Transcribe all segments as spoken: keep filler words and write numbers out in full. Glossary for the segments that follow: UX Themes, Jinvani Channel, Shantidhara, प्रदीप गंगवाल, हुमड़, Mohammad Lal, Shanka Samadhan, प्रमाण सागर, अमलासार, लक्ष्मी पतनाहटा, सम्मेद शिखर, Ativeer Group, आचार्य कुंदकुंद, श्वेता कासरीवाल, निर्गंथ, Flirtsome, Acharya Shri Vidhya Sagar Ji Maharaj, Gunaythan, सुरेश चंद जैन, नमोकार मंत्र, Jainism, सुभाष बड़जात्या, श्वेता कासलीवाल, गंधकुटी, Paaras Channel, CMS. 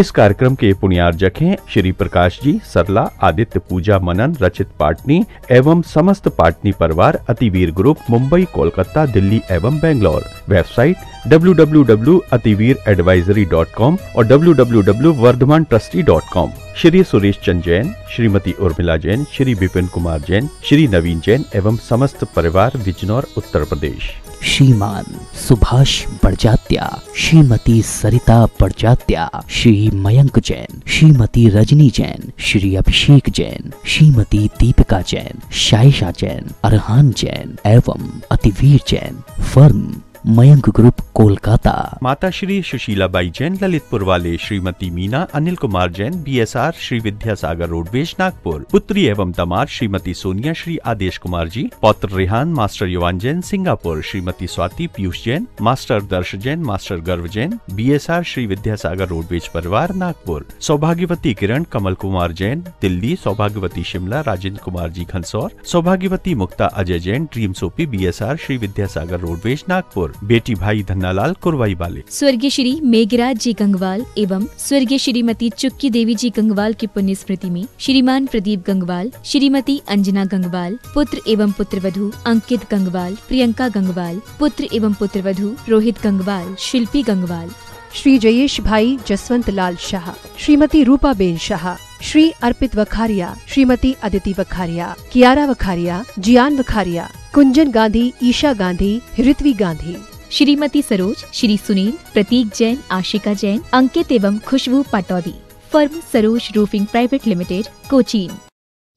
इस कार्यक्रम के पुण्यार्जक हैं श्री प्रकाश जी सरला, आदित्य पूजा मनन, रचित पाटनी एवं समस्त पाटनी परिवार, अतिवीर ग्रुप, मुंबई, कोलकाता, दिल्ली एवं Bangalore. Website W W W dot Ativir advisory dot com और W W W dot Vardhman trustee dot com. Shri सुरेश चंद जैन, Shrimati Urmila Jain, Shri Vipin Kumar Jain, Shri Naveen Jain एवं समस्त परिवार, बिजनौर, उत्तर प्रदेश। श्रीमान सुभाष बड़जात्या, श्रीमती सरिता बड़जात्या, श्री मयंक जैन, श्रीमती रजनी जैन, श्री अभिषेक जैन, श्रीमती दीपिका जैन, शाइशा जैन, अरहान जैन एवं अतिवीर जैन। Firm Mayank group, Kolkata. माता श्री सुशीला बाई जैन, ललितपुर वाले, श्रीमती मीना, अनिल कुमार जैन, बीएसआर श्री विद्यासागर रोडवेज, नागपुर। पुत्री एवं दमाद श्रीमती सोनिया श्री आदेश कुमार जी, पौत्र Rehan, master Yuvan Jain, Singapore. Shrimati Swati, Piyush Jain, master Darsh Jain, master Garv Jain, BSR Shri Vidyasagar roadways परिवार, नागपुर। सौभाग्यवती किरण, कमल कुमार जैन, दिल्ली। सौभाग्यवती शिमला, राजेंद्र कुमार जी, घंसौर। सौभाग्यवती Mukta Ajay Jain, dream soapy, BSR Shri Vidyasagar roadways, Nagpur. बेटी भाई धन्नालाल, कुरवाई वाले। स्वर्गीय श्री मेघराज जी गंगवाल एवं स्वर्गीय श्रीमती चुक्की देवी जी गंगवाल की पुण्य स्मृति में श्रीमान प्रदीप गंगवाल, श्रीमती अंजना गंगवाल, पुत्र एवं पुत्रवधू अंकित गंगवाल, प्रियंका गंगवाल, पुत्र एवं पुत्रवधू रोहित गंगवाल, शिल्पी गंगवाल। श्री जयेश भाई जसवंत लाल शाह, श्रीमती रूपा बेन शाह, श्री अर्पित वखारिया, श्रीमती अदिति वखारिया, कियारा वखारिया, जियान वखारिया, कुंजन गांधी, ईशा गांधी, ऋत्वी गांधी। श्रीमती सरोज, श्री सुनील, प्रतीक जैन, आशिका जैन, अंकित एवं Khushboo Pataudi. Firm Saroj roofing private limited, Cochin.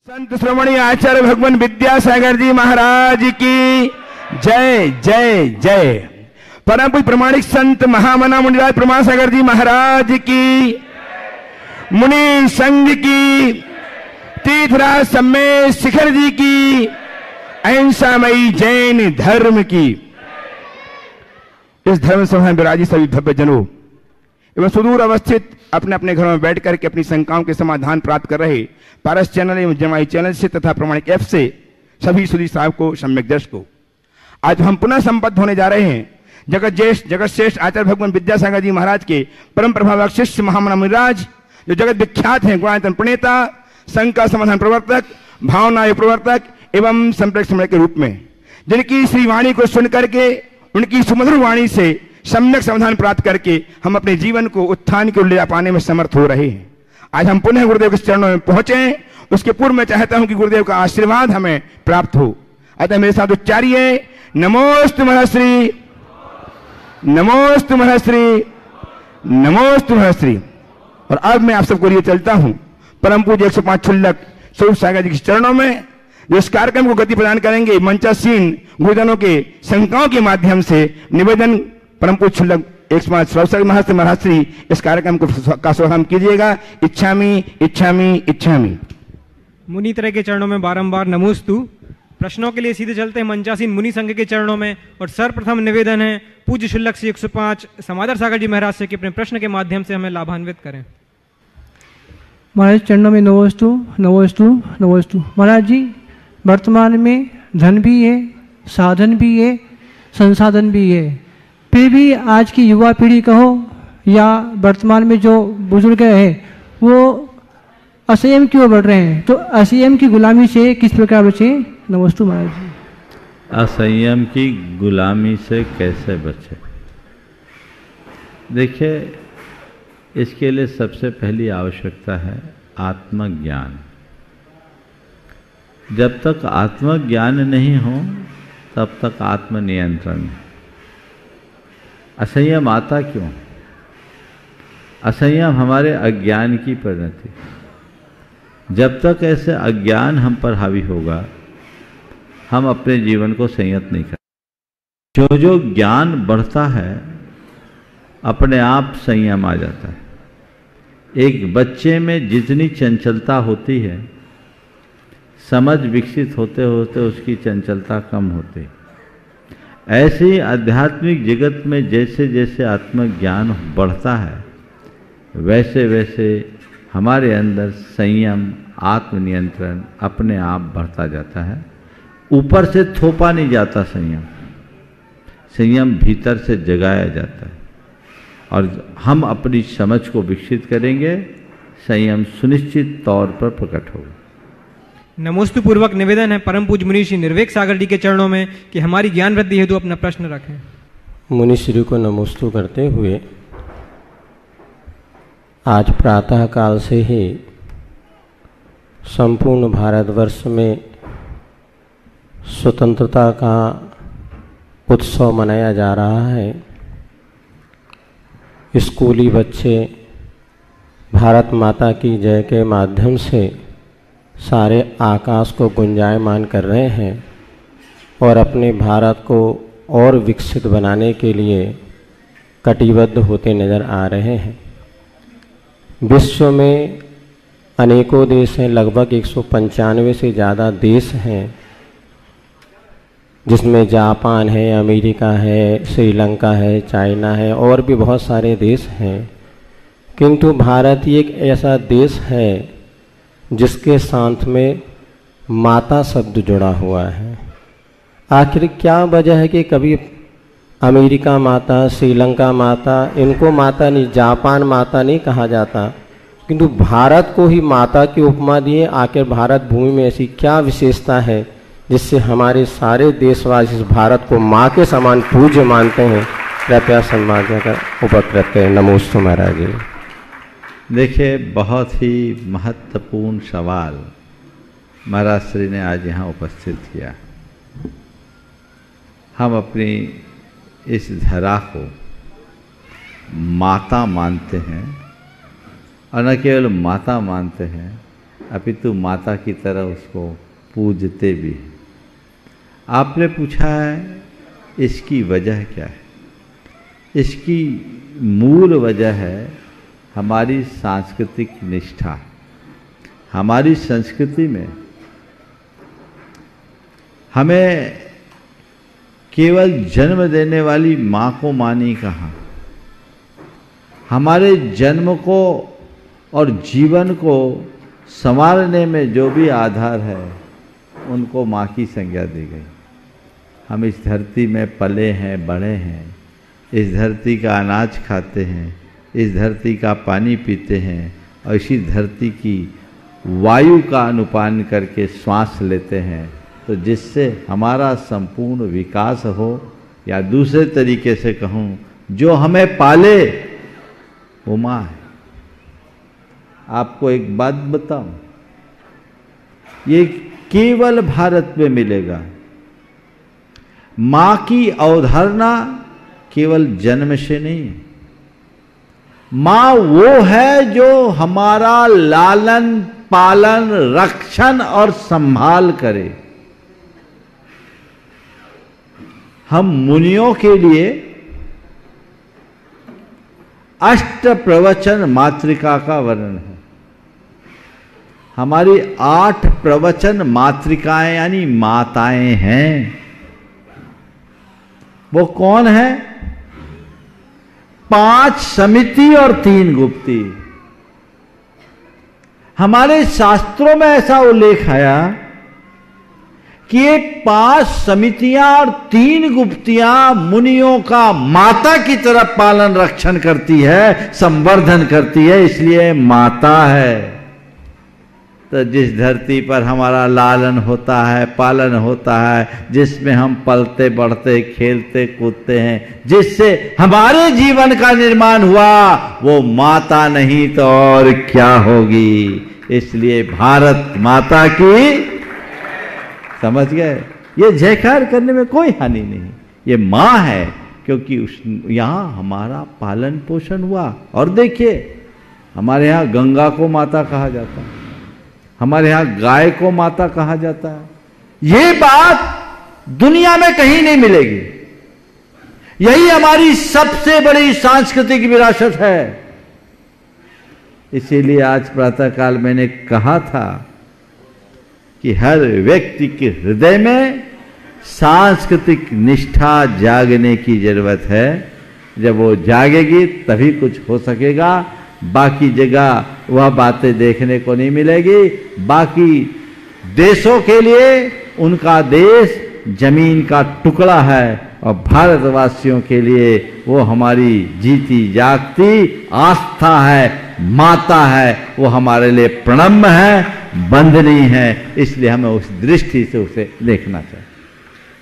संत श्रोमणी आचार्य भगवान विद्यासागर जी महाराज की जय जय जय। परम पूज्य प्रमाणिक संत महामना मुनिराज प्रमाण सागर जी महाराज की, मुनि संघ की, तीर्थराज सम्मेद शिखर जी की, अहिंसामयी जैन धर्म की। इस धर्म सभा में विराजी सभी भव्य जनों एवं सुदूर अवस्थित अपने अपने घरों में बैठ करके अपनी शंकाओं के समाधान प्राप्त कर रहे पारस चैनल एवं जिनवाणी चैनल से तथा प्रमाणिक ऐप से सभी सुधी साहब को, सम्यक दर्श को, आज हम पुनः संपन्न होने जा रहे हैं जगत ज्येष्ठ जगत श्रेष्ठ आचार्य भगवान विद्यासागर जी महाराज के परम प्रभावक शिष्य महामना मुनिराज, जो जगत विख्यात हैं गुणायतन प्रणेता, शंका समाधान प्रवर्तक, भावना प्रवर्तक एवं संप्रेक्षण के रूप में, जिनकी श्री वाणी को सुन करके, उनकी सुमधुर वाणी से सम्यक समाधान प्राप्त करके हम अपने जीवन को उत्थान की ओर ले जा पाने में समर्थ हो रहे हैं। आज हम पुनः गुरुदेव के चरणों में पहुंचे, उसके पूर्व मैं चाहता हूं कि गुरुदेव का आशीर्वाद हमें प्राप्त हो। अतः मेरे साथ उच्चारिए, नमोस्तु महर्षि, नमोस्तु महर्षि, नमोस्तु महर्षि। और अब मैं आप सबको लिए चलता हूं परम पूज्य एक सौ पांच छुल्लक स्वरूप सागर जी के चरणों में, जो इस कार्यक्रम को गति प्रदान करेंगे। मंचासीन गुरुजनों के शंकाओं के माध्यम से निवेदन, परम पूज्य छुल्लक एक सौ पांच स्वरूप सागर महर्षि महाराज श्री इस कार्यक्रम का शुभारंभ कीजिएगा। इच्छामी इच्छामी इच्छामी। मुनि तरह के चरणों में बारम्बार नमोस्तु। प्रश्नों के लिए सीधे चलते हैं मंचासीन मुनि संघ के चरणों में, और सर्वप्रथम निवेदन है पूज्य शुल्लक से एक सौ पांच समादर सागर जी महाराज से कि अपने प्रश्न के माध्यम से हमें लाभान्वित करें। महाराज चरणों में नमोस्तु नमोस्तु नमोस्तु। महाराज जी, वर्तमान में धन भी है, साधन भी है, संसाधन भी है, फिर भी आज की युवा पीढ़ी कहो या वर्तमान में जो बुजुर्ग है वो असयम क्यों बढ़ रहे हैं, तो असयम की गुलामी से किस प्रकार बचे? नमस्तु महाराज जी। असयम की गुलामी से कैसे बचे? देखिए, इसके लिए सबसे पहली आवश्यकता है आत्मज्ञान। जब तक आत्मज्ञान नहीं हो तब तक आत्मनियंत्रण। असयम आता क्यों? असयम हमारे अज्ञान की परिणति। जब तक ऐसे अज्ञान हम पर हावी होगा, हम अपने जीवन को संयत नहीं करें। जो जो ज्ञान बढ़ता है अपने आप संयम आ जाता है। एक बच्चे में जितनी चंचलता होती है, समझ विकसित होते होते उसकी चंचलता कम होती है। ऐसे आध्यात्मिक जगत में जैसे जैसे आत्मज्ञान बढ़ता है, वैसे वैसे हमारे अंदर संयम, आत्मनियंत्रण अपने आप बढ़ता जाता है। ऊपर से थोपा नहीं जाता संयम, संयम भीतर से जगाया जाता है। और हम अपनी समझ को विकसित करेंगे, संयम सुनिश्चित तौर पर प्रकट होगा। नमोस्तुपूर्वक निवेदन है परम पूज्य मुनि श्री निर्वेक सागर जी के चरणों में कि हमारी ज्ञान वृद्धि हेतु अपना प्रश्न रखें। मुनि श्री को नमोस्तु करते हुए आज प्रातः काल से ही संपूर्ण भारतवर्ष में स्वतंत्रता का उत्सव मनाया जा रहा है। स्कूली बच्चे भारत माता की जय के माध्यम से सारे आकाश को गुंजायमान कर रहे हैं और अपने भारत को और विकसित बनाने के लिए कटिबद्ध होते नज़र आ रहे हैं। विश्व में अनेकों देश हैं, लगभग एक सौ पंचानवे से ज़्यादा देश हैं, जिसमें जापान है, अमेरिका है, श्रीलंका है, चाइना है और भी बहुत सारे देश हैं, किंतु भारत एक ऐसा देश है जिसके साथ में माता शब्द जुड़ा हुआ है। आखिर क्या वजह है कि कभी अमेरिका माता, श्रीलंका माता, इनको माता नहीं, जापान माता नहीं कहा जाता, किंतु भारत को ही माता की उपमा दिए। आखिर भारत भूमि में ऐसी क्या विशेषता है जिससे हमारे सारे देशवासी इस भारत को माँ के समान पूज्य मानते हैं? कृपया सम्मान का उपकृत है। नमोस्तु महाराज जी। देखिए, बहुत ही महत्वपूर्ण सवाल महाराज श्री ने आज यहाँ उपस्थित किया। हम अपनी इस धरा को माता मानते हैं और न केवल माता मानते हैं अपितु माता की तरह उसको पूजते भी हैं। आपने पूछा है इसकी वजह क्या है। इसकी मूल वजह है हमारी सांस्कृतिक निष्ठा। हमारी संस्कृति में हमें केवल जन्म देने वाली माँ को माँ नहीं कहा। हमारे जन्म को और जीवन को संवारने में जो भी आधार है उनको माँ की संज्ञा दी गई। हम इस धरती में पले हैं, बढ़े हैं, इस धरती का अनाज खाते हैं, इस धरती का पानी पीते हैं और इसी धरती की वायु का अनुपान करके श्वास लेते हैं, तो जिससे हमारा संपूर्ण विकास हो, या दूसरे तरीके से कहूँ, जो हमें पाले वो माँ है। आपको एक बात बताऊँ, ये केवल भारत में मिलेगा। माँ की अवधारणा केवल जन्म से नहीं है। माँ वो है जो हमारा लालन पालन, रक्षण और संभाल करे। हम मुनियों के लिए अष्ट प्रवचन मातृका का वर्णन है। हमारी आठ प्रवचन मातृकाएं यानी माताएं हैं। वो कौन है? पांच समिति और तीन गुप्ती। हमारे शास्त्रों में ऐसा उल्लेख आया कि ये पांच समितियां और तीन गुप्तियां मुनियों का माता की तरह पालन रक्षण करती है, संवर्धन करती है, इसलिए माता है। तो जिस धरती पर हमारा लालन होता है, पालन होता है, जिसमें हम पलते बढ़ते खेलते कूदते हैं, जिससे हमारे जीवन का निर्माण हुआ, वो माता नहीं तो और क्या होगी। इसलिए भारत माता की, समझ गए, ये जयकार करने में कोई हानि नहीं। ये माँ है क्योंकि उस यहाँ हमारा पालन पोषण हुआ। और देखिए, हमारे यहाँ गंगा को माता कहा जाता है, हमारे यहाँ गाय को माता कहा जाता है। ये बात दुनिया में कहीं नहीं मिलेगी। यही हमारी सबसे बड़ी सांस्कृतिक विरासत है। इसीलिए आज प्रातःकाल मैंने कहा था कि हर व्यक्ति के हृदय में सांस्कृतिक निष्ठा जागने की जरूरत है। जब वो जागेगी तभी कुछ हो सकेगा। बाकी जगह वह बातें देखने को नहीं मिलेगी। बाकी देशों के लिए उनका देश जमीन का टुकड़ा है, और भारतवासियों के लिए वो हमारी जीती जागती आस्था है, माता है, वो हमारे लिए प्रणम्य है, बंदनीय है, इसलिए हमें उस दृष्टि से उसे देखना चाहिए।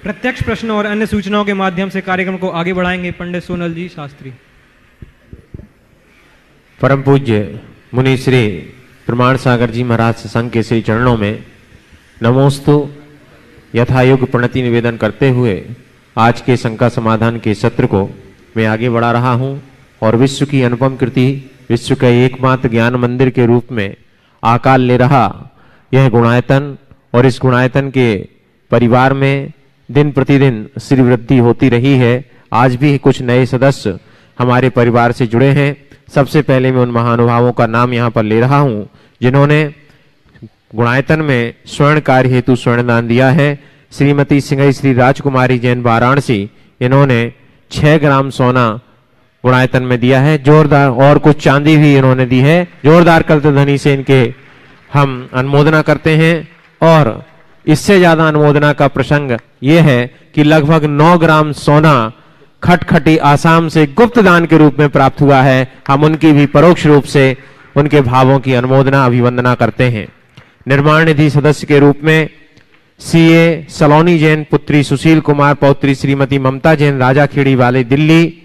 प्रत्यक्ष प्रश्न और अन्य सूचनाओं के माध्यम से कार्यक्रम को आगे बढ़ाएंगे पंडित सोनल जी शास्त्री। परम पूज्य मुनि श्री प्रमाण सागर जी महाराज संघ के श्री चरणों में नमोस्तु यथायोग्य प्रणति निवेदन करते हुए आज के शंका समाधान के सत्र को मैं आगे बढ़ा रहा हूं और विश्व की अनुपम कृति, विश्व के एकमात्र ज्ञान मंदिर के रूप में आकार ले रहा यह गुणायतन और इस गुणायतन के परिवार में दिन प्रतिदिन श्री वृद्धि होती रही है। आज भी कुछ नए सदस्य हमारे परिवार से जुड़े हैं। सबसे पहले मैं उन महानुभावों का नाम यहाँ पर ले रहा हूँ जिन्होंने गुणायतन में स्वर्ण कार्य हेतु स्वर्णदान दिया है। श्रीमती सिंघई श्री राजकुमारी जैन वाराणसी, इन्होंने छह ग्राम सोना गुणायतन में दिया है, जोरदार, और कुछ चांदी भी इन्होंने दी है। जोरदार कल्तध्वनि से इनके हम अनुमोदना करते हैं और इससे ज्यादा अनुमोदना का प्रसंग यह है कि लगभग नौ ग्राम सोना खटखटी आसाम से गुप्त दान के रूप में प्राप्त हुआ है। हम उनकी भी परोक्ष रूप से उनके भावों की अनुमोदना अभिवंदना करते हैं। निर्माण निधि सदस्य के रूप में सीए सलोनी जैन, पुत्री सुशील कुमार, पौत्री श्रीमती ममता जैन, राजा खेड़ी वाले दिल्ली,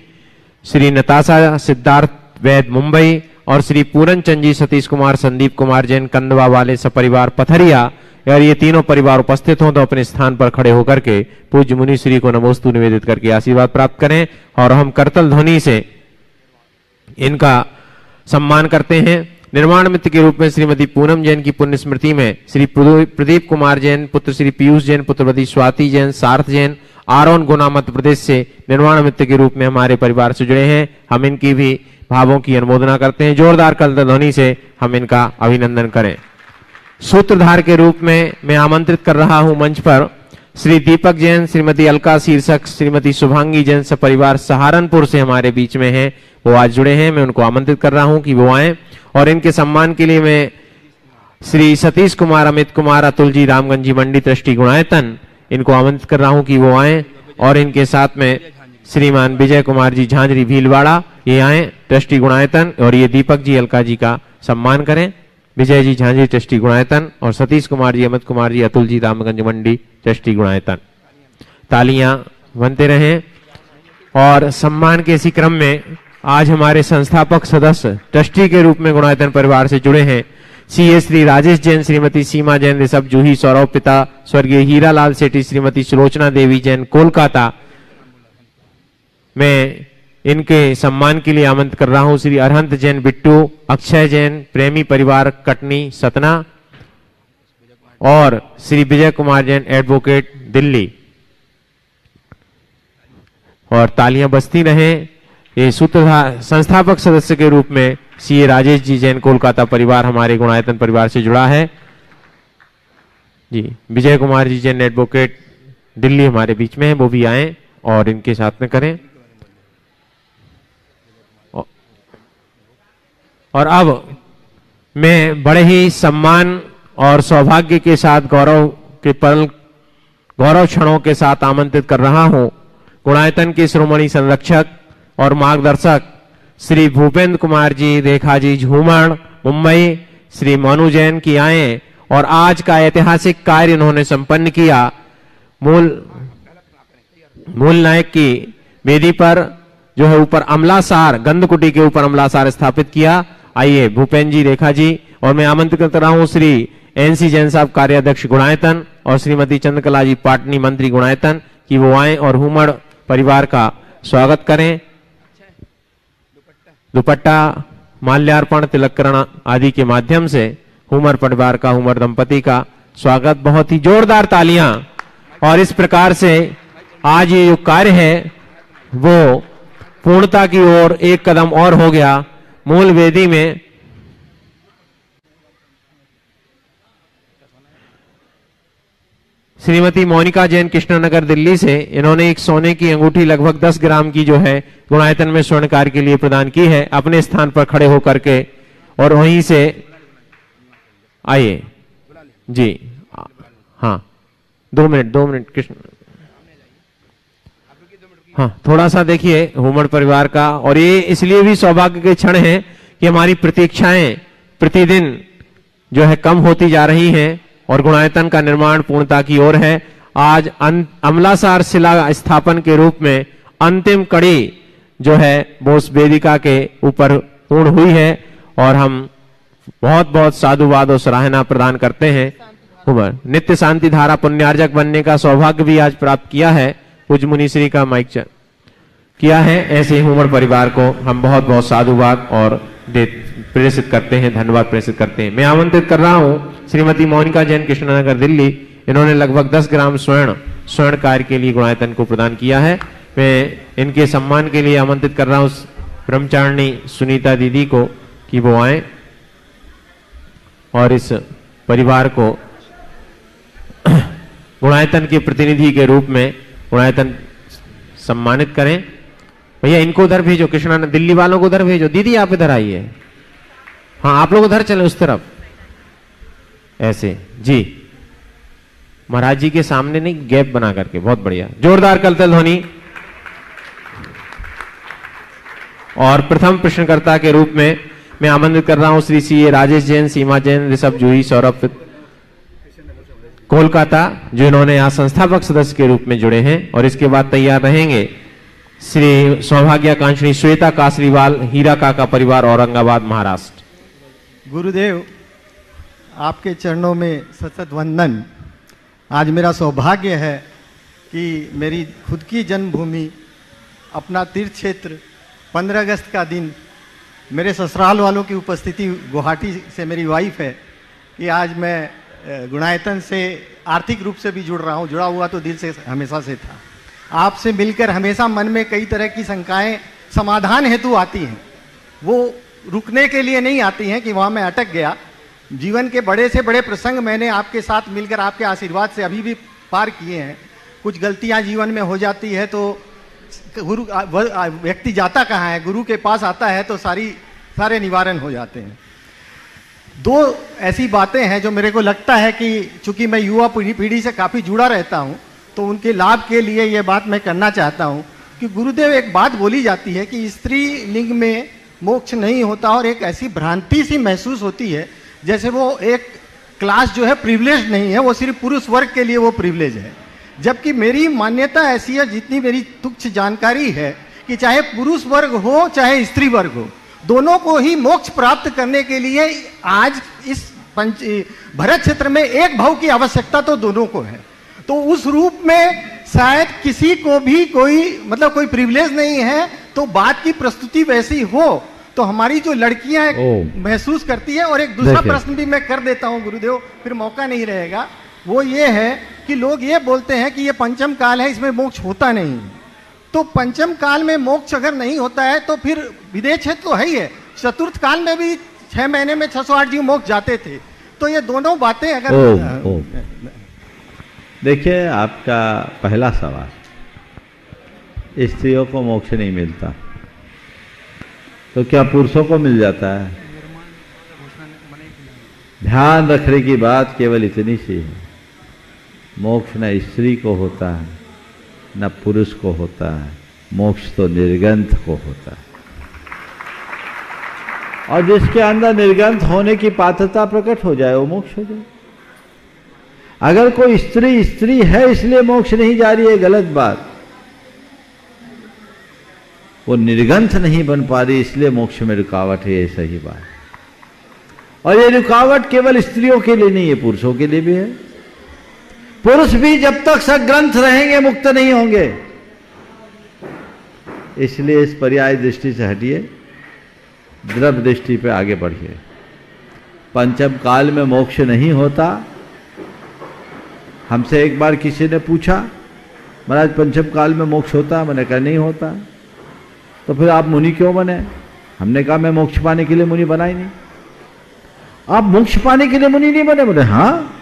श्री नताशा सिद्धार्थ वैद मुंबई और श्री पूरन चंद जी, सतीश कुमार, संदीप कुमार जैन, कंदवा वाले सपरिवार पथरिया, यार ये तीनों परिवार उपस्थित हों तो अपने स्थान पर खड़े होकर के पूज्य मुनि श्री को नमोस्तु निवेदित करके आशीर्वाद प्राप्त करें और हम करतल ध्वनि से इनका सम्मान करते हैं। निर्माण मित्र के रूप में श्रीमती पूनम जैन की पुण्य स्मृति में श्री प्रदीप कुमार जैन, पुत्र श्री पीयूष जैन, पुत्रवती स्वाति जैन, सार्थ जैन, आरोन गुना मध्य प्रदेश से निर्माण मित्र के रूप में हमारे परिवार से जुड़े हैं। हम इनकी भी भावों की अनुमोदना करते हैं। जोरदार कलध्वनि से हम इनका अभिनंदन करें। सूत्रधार के रूप में मैं आमंत्रित कर रहा हूं मंच पर श्री दीपक जैन, श्रीमती अलका शीर्षक, श्रीमती शुभांगी जैन, सब परिवार सहारनपुर से हमारे बीच में हैं, वो आज जुड़े हैं। मैं उनको आमंत्रित कर रहा हूं कि वो आएं और इनके सम्मान के लिए मैं श्री सतीश कुमार, अमित कुमार, अतुल जी, रामगंजी मंडी ट्रस्टी गुणायतन, इनको आमंत्रित कर रहा हूं कि वो आएं और इनके साथ में श्रीमान विजय कुमार जी झांझरी भीलवाड़ा, ये आए ट्रस्टी गुणायतन और ये दीपक जी, अलका जी का सम्मान करें। विजय जी झांझरी ट्रस्टी गुणायतन और सतीश कुमार जी, अमित कुमार जी, अतुल जी, रामगंज मंडी ट्रस्टी गुणायतन। तालियां बनते रहें। और सम्मान के इसी क्रम में आज हमारे संस्थापक सदस्य ट्रस्टी के रूप में गुणायतन परिवार से जुड़े हैं सीए श्री राजेश जैन, श्रीमती सीमा जैन, ऋषभ जूही, सौरव पिता स्वर्गीय हीरा लाल सेठी, श्रीमती सुलोचना देवी जैन, कोलकाता। मैं इनके सम्मान के लिए आमंत्रित कर रहा हूं श्री अरहंत जैन बिट्टू, अक्षय जैन, प्रेमी परिवार कटनी सतना और श्री विजय कुमार जैन एडवोकेट दिल्ली। और तालियां बजती रहें। ये सूत्रधार संस्थापक सदस्य के रूप में सीए राजेश जी जैन कोलकाता परिवार हमारे गुणायतन परिवार से जुड़ा है जी। विजय कुमार जी जैन एडवोकेट दिल्ली हमारे बीच में है, वो भी आए और इनके साथ में करें। और अब मैं बड़े ही सम्मान और सौभाग्य के साथ गौरव के पल गौरव क्षणों के साथ आमंत्रित कर रहा हूं गुणायतन के श्रोमणी संरक्षक और मार्गदर्शक श्री भूपेंद्र कुमार जी, रेखा जी झूमण मुंबई, श्री मनु जैन की आए और आज का ऐतिहासिक कार्य इन्होंने संपन्न किया। मूल मूल नायक की वेदी पर जो है ऊपर अमलासार, गंधकुटी के ऊपर अमलासार स्थापित किया। आइए भूपेंद्र जी, रेखा जी, और मैं आमंत्रित करता हूं श्री एनसी जैन साहब कार्याध्यक्ष गुणायतन और श्रीमती चंद्रकला जी पाटनी मंत्री गुणायतन की वो आए और हुमड़ परिवार का स्वागत करें। दुपट्टा, माल्यार्पण, तिलकरण आदि के माध्यम से हुमर परिवार का, हुमर दंपति का स्वागत, बहुत ही जोरदार तालियां। और इस प्रकार से आज ये जो कार्य है वो पूर्णता की ओर एक कदम और हो गया। मूल वेदी में श्रीमती मोनिका जैन कृष्णानगर दिल्ली से, इन्होंने एक सोने की अंगूठी लगभग दस ग्राम की जो है गुणायतन में स्वर्ण कार्य के लिए प्रदान की है। अपने स्थान पर खड़े होकर के और वहीं से आइए जी, हाँ, दो मिनट दो मिनट कृष्ण हाँ, थोड़ा सा देखिए होमड़ परिवार का। और ये इसलिए भी सौभाग्य के क्षण है कि हमारी प्रतीक्षाएं प्रतिदिन जो है कम होती जा रही हैं और गुणायतन का निर्माण पूर्णता की ओर है। आज अमलासार शिला स्थापन के रूप में अंतिम कड़ी जो है बोस वेदिका के ऊपर पूर्ण हुई है और हम बहुत बहुत साधुवाद और सराहना प्रदान करते हैं। नित्य शांति धारा पुण्यार्जक बनने का सौभाग्य भी आज प्राप्त किया है, पूज्य मुनिश्री का माइक किया है। ऐसे हुमर परिवार को हम बहुत बहुत साधुवाद और प्रेषित करते हैं, धन्यवाद प्रेषित करते हैं। मैं आमंत्रित कर रहा हूं श्रीमती मोनिका जैन, कृष्णनगर, दिल्ली। इन्होंने लगभग दस ग्राम स्वर्ण स्वर्ण कार्य के लिए गुणायतन को प्रदान किया है। मैं इनके सम्मान के लिए आमंत्रित कर रहा हूँ ब्रह्मचारिणी सुनीता दीदी को कि वो आए और इस परिवार को गुणायतन के प्रतिनिधि के रूप में गुणायतन सम्मानित करें। भैया इनको उधर भेजो, कृष्णा दिल्ली वालों को उधर भेजो। दीदी आप इधर आइए, हाँ आप लोग उधर चले उस तरफ, ऐसे जी महाराज जी के सामने नहीं, गैप बना करके। बहुत बढ़िया, जोरदार कलतल ध्वनि। और प्रथम प्रश्नकर्ता के रूप में मैं आमंत्रित कर रहा हूं श्री सी ए राजेश जैन, सीमा जैन, ऋषभ जूही, सौरभ कोलकाता, जो इन्होंने यहाँ संस्थापक सदस्य के रूप में जुड़े हैं। और इसके बाद तैयार रहेंगे श्री सौभाग्याकांक्षी श्वेता कासरीवाल, हीरा काका परिवार, औरंगाबाद, महाराष्ट्र। गुरुदेव आपके चरणों में सतत वंदन। आज मेरा सौभाग्य है कि मेरी खुद की जन्मभूमि, अपना तीर्थ क्षेत्र, पंद्रह अगस्त का दिन मेरे ससुराल वालों की उपस्थिति, गुवाहाटी से मेरी वाइफ है, कि आज मैं गुणायतन से आर्थिक रूप से भी जुड़ रहा हूँ। जुड़ा हुआ तो दिल से हमेशा से था। आपसे मिलकर हमेशा मन में कई तरह की शंकाएं समाधान हेतु आती हैं, वो रुकने के लिए नहीं आती हैं कि वहाँ मैं अटक गया। जीवन के बड़े से बड़े प्रसंग मैंने आपके साथ मिलकर आपके आशीर्वाद से अभी भी पार किए हैं। कुछ गलतियाँ जीवन में हो जाती है तो गुरु, व्यक्ति जाता कहाँ है, गुरु के पास आता है तो सारी सारे निवारण हो जाते हैं। दो ऐसी बातें हैं जो मेरे को लगता है कि चूंकि मैं युवा पीढ़ी पीढ़ी से काफ़ी जुड़ा रहता हूं, तो उनके लाभ के लिए ये बात मैं करना चाहता हूं कि गुरुदेव एक बात बोली जाती है कि स्त्री लिंग में मोक्ष नहीं होता और एक ऐसी भ्रांति सी महसूस होती है जैसे वो एक क्लास जो है प्रिविलेज नहीं है, वो सिर्फ पुरुष वर्ग के लिए वो प्रिविलेज है। जबकि मेरी मान्यता ऐसी है, जितनी मेरी तुच्छ जानकारी है, कि चाहे पुरुष वर्ग हो चाहे स्त्री वर्ग हो, दोनों को ही मोक्ष प्राप्त करने के लिए आज इस पंच भारत क्षेत्र में एक भाव की आवश्यकता तो दोनों को है। तो उस रूप में शायद किसी को भी कोई मतलब कोई प्रिविलेज नहीं है, तो बात की प्रस्तुति वैसी हो तो हमारी जो लड़कियां महसूस करती है। और एक दूसरा प्रश्न भी मैं कर देता हूं गुरुदेव, फिर मौका नहीं रहेगा, वो ये है कि लोग ये बोलते हैं कि ये पंचम काल है, इसमें मोक्ष होता नहीं है। तो पंचम काल में मोक्ष अगर नहीं होता है तो फिर विदेह क्षेत्र तो है ही है, चतुर्थ काल में भी छह महीने में छह सौ आठ जीव मोक्ष जाते थे। तो ये दोनों बातें अगर देखिए, आपका पहला सवाल, स्त्रियों को मोक्ष नहीं मिलता तो क्या पुरुषों को मिल जाता है? ध्यान रखने की बात केवल इतनी सी है, मोक्ष न स्त्री को होता है न पुरुष को होता है, मोक्ष तो निर्गंथ को होता है। और जिसके अंदर निर्गंथ होने की पात्रता प्रकट हो जाए वो मोक्ष हो जाए। अगर कोई स्त्री स्त्री है इसलिए मोक्ष नहीं जा रही है, गलत बात। वो निर्गंथ नहीं बन पा रही इसलिए मोक्ष में रुकावट है, ये सही बात। और ये रुकावट केवल स्त्रियों के लिए नहीं है, पुरुषों के लिए भी है। पुरुष भी जब तक सग्रंथ रहेंगे मुक्त नहीं होंगे। इसलिए इस पर्याय दृष्टि से हटिए, द्रव्य दृष्टि पे आगे बढ़िए। पंचम काल में मोक्ष नहीं होता। हमसे एक बार किसी ने पूछा, महाराज पंचम काल में मोक्ष होता? मैंने कहा नहीं होता। तो फिर आप मुनि क्यों बने? हमने कहा मैं मोक्ष पाने के लिए मुनि बना ही नहीं। आप मोक्ष पाने के लिए मुनि नहीं बने? बोले हाँ,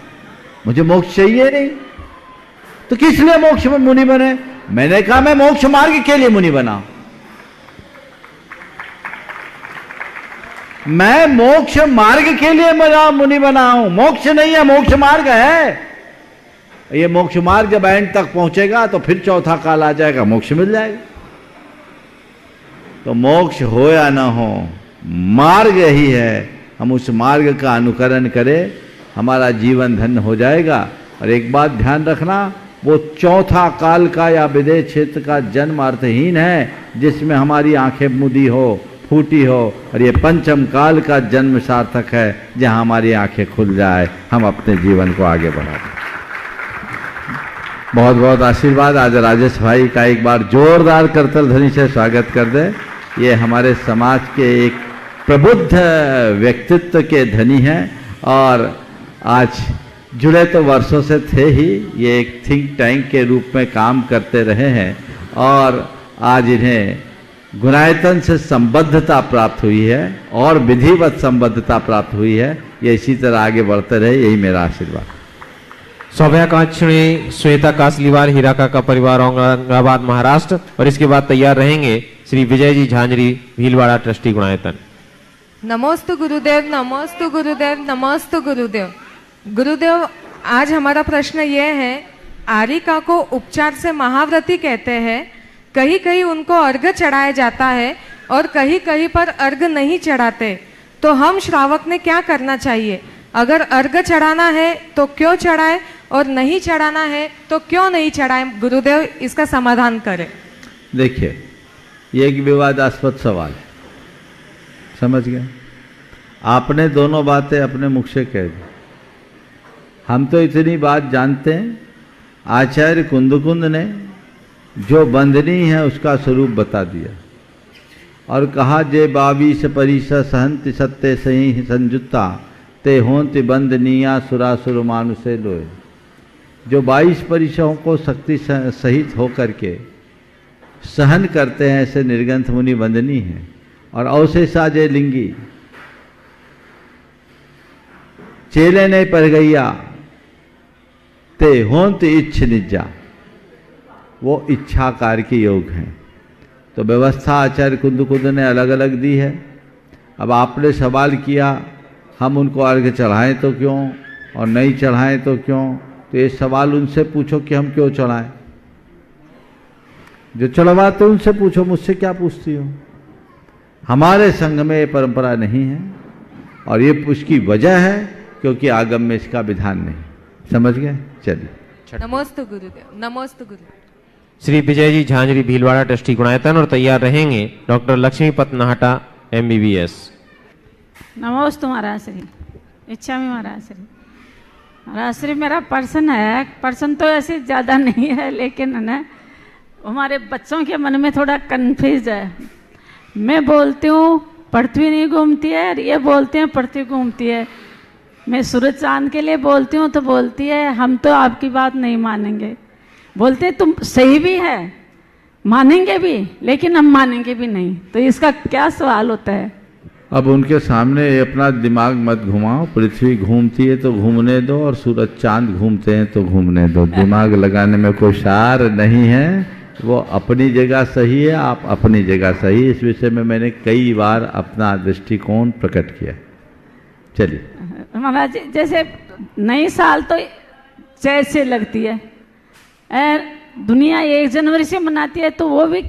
मुझे मोक्ष चाहिए नहीं। तो किस लिए मोक्ष में मुनि बने? मैंने कहा मैं मोक्ष मार्ग के लिए मुनि बना। मैं मोक्ष मार्ग के लिए मुनि बना हूं। मोक्ष नहीं है, मोक्ष मार्ग है। ये मोक्ष मार्ग जब एंड तक पहुंचेगा तो फिर चौथा काल आ जाएगा, मोक्ष मिल जाएगा। तो मोक्ष हो या ना हो, मार्ग यही है, हम उस मार्ग का अनुकरण करें, हमारा जीवन धन्य हो जाएगा। और एक बात ध्यान रखना, वो चौथा काल का या विदेश क्षेत्र का जन्म अर्थहीन है जिसमें हमारी आंखें मुदी हो, फूटी हो, और ये पंचम काल का जन्म सार्थक है जहां हमारी आंखें खुल जाए, हम अपने जीवन को आगे बढ़ाएं। बहुत बहुत आशीर्वाद। आज राजेश भाई का एक बार जोरदार करतल ध्वनि से स्वागत कर दे। ये हमारे समाज के एक प्रबुद्ध व्यक्तित्व के धनी हैं और आज जुड़े तो वर्षों से थे ही, ये एक थिंक टैंक के रूप में काम करते रहे हैं और आज इन्हें गुणायतन से संबद्धता प्राप्त हुई है और विधिवत संबद्धता प्राप्त हुई है। ये इसी तरह आगे बढ़ते रहे, यही मेरा आशीर्वाद। सौभ्या कांचनी, श्वेता कासलीवाल, हीराका का परिवार, औरंगाबाद महाराष्ट्र। और इसके बाद तैयार रहेंगे श्री विजय जी झांझरी, भीलवाड़ा ट्रस्टी गुणायतन। नमोस्तु गुरुदेव, नमोस्तु गुरुदेव, नमोस्तु गुरुदेव। गुरुदेव, आज हमारा प्रश्न ये है, आरिका को उपचार से महाव्रती कहते हैं, कहीं कहीं उनको अर्घ चढ़ाया जाता है और कहीं कहीं पर अर्घ नहीं चढ़ाते, तो हम श्रावक ने क्या करना चाहिए? अगर अर्घ चढ़ाना है तो क्यों चढ़ाए और नहीं चढ़ाना है तो क्यों नहीं चढ़ाए? गुरुदेव, इसका समाधान करें। देखिए, ये एक विवादास्पद सवाल है, समझ गए? आपने दोनों बातें अपने मुख से कह दी। हम तो इतनी बात जानते हैं, आचार्य कुंदकुंद ने जो बंधनी है उसका स्वरूप बता दिया और कहा, जे बावीस परिसा सहंति सत्य सही संजुता ते होंति बंदनिया सुरासुर मानुषे लोए। जो बाईस परिसरों को शक्ति सहित होकर के सहन करते हैं, ऐसे निर्गंथ मुनि बंदनी हैं। और अवशेषा जय लिंगी, चेले ने परगैया ते होंति इच्छ निज्जा, वो इच्छाकार के योग हैं। तो व्यवस्था आचार्य कुंदकुंद ने अलग अलग दी है। अब आपने सवाल किया, हम उनको अर्घ चढ़ाएं तो क्यों और नहीं चढ़ाएं तो क्यों? तो ये सवाल उनसे पूछो कि हम क्यों चढ़ाएं। जो चढ़वाते उनसे पूछो, मुझसे क्या पूछती हो? हमारे संघ में ये परंपरा नहीं है और ये उसकी वजह है क्योंकि आगम में इसका विधान नहीं। समझ गए? चलिए, नमोस्तु गुरुदेव, नमोस्तु गुरुदेव। श्री विजय जी झांझरी, भीलवाड़ा ट्रस्टी गुणायतन। और तैयार रहेंगे doctor लक्ष्मी पतनाहटा, M B B S. नमोस्तु महाराज श्री, इच्छा में महाराज श्री। महाराज श्री, मेरा पर्सन है, पर्सन तो ऐसे ज़्यादा नहीं है, लेकिन है ना, हमारे बच्चों के मन में थोड़ा कन्फ्यूज है। मैं बोलती हूँ पृथ्वी नहीं घूमती है, ये बोलते हैं पृथ्वी घूमती है। मैं सूरज चांद के लिए बोलती हूँ तो बोलती है हम तो आपकी बात नहीं मानेंगे। बोलते हैं तुम सही भी है, मानेंगे भी, लेकिन हम मानेंगे भी नहीं। तो इसका क्या सवाल होता है? अब उनके सामने अपना दिमाग मत घुमाओ। पृथ्वी घूमती है तो घूमने दो और सूरज चांद घूमते हैं तो घूमने दो। दिमाग लगाने में कोई सार नहीं है। वो अपनी जगह सही है, आप अपनी जगह सही। इस विषय में मैंने कई बार अपना दृष्टिकोण प्रकट किया। चलिए महाराज, जैसे नई साल तो चैत से लगती है, दुनिया एक जनवरी से मनाती है, तो वो भी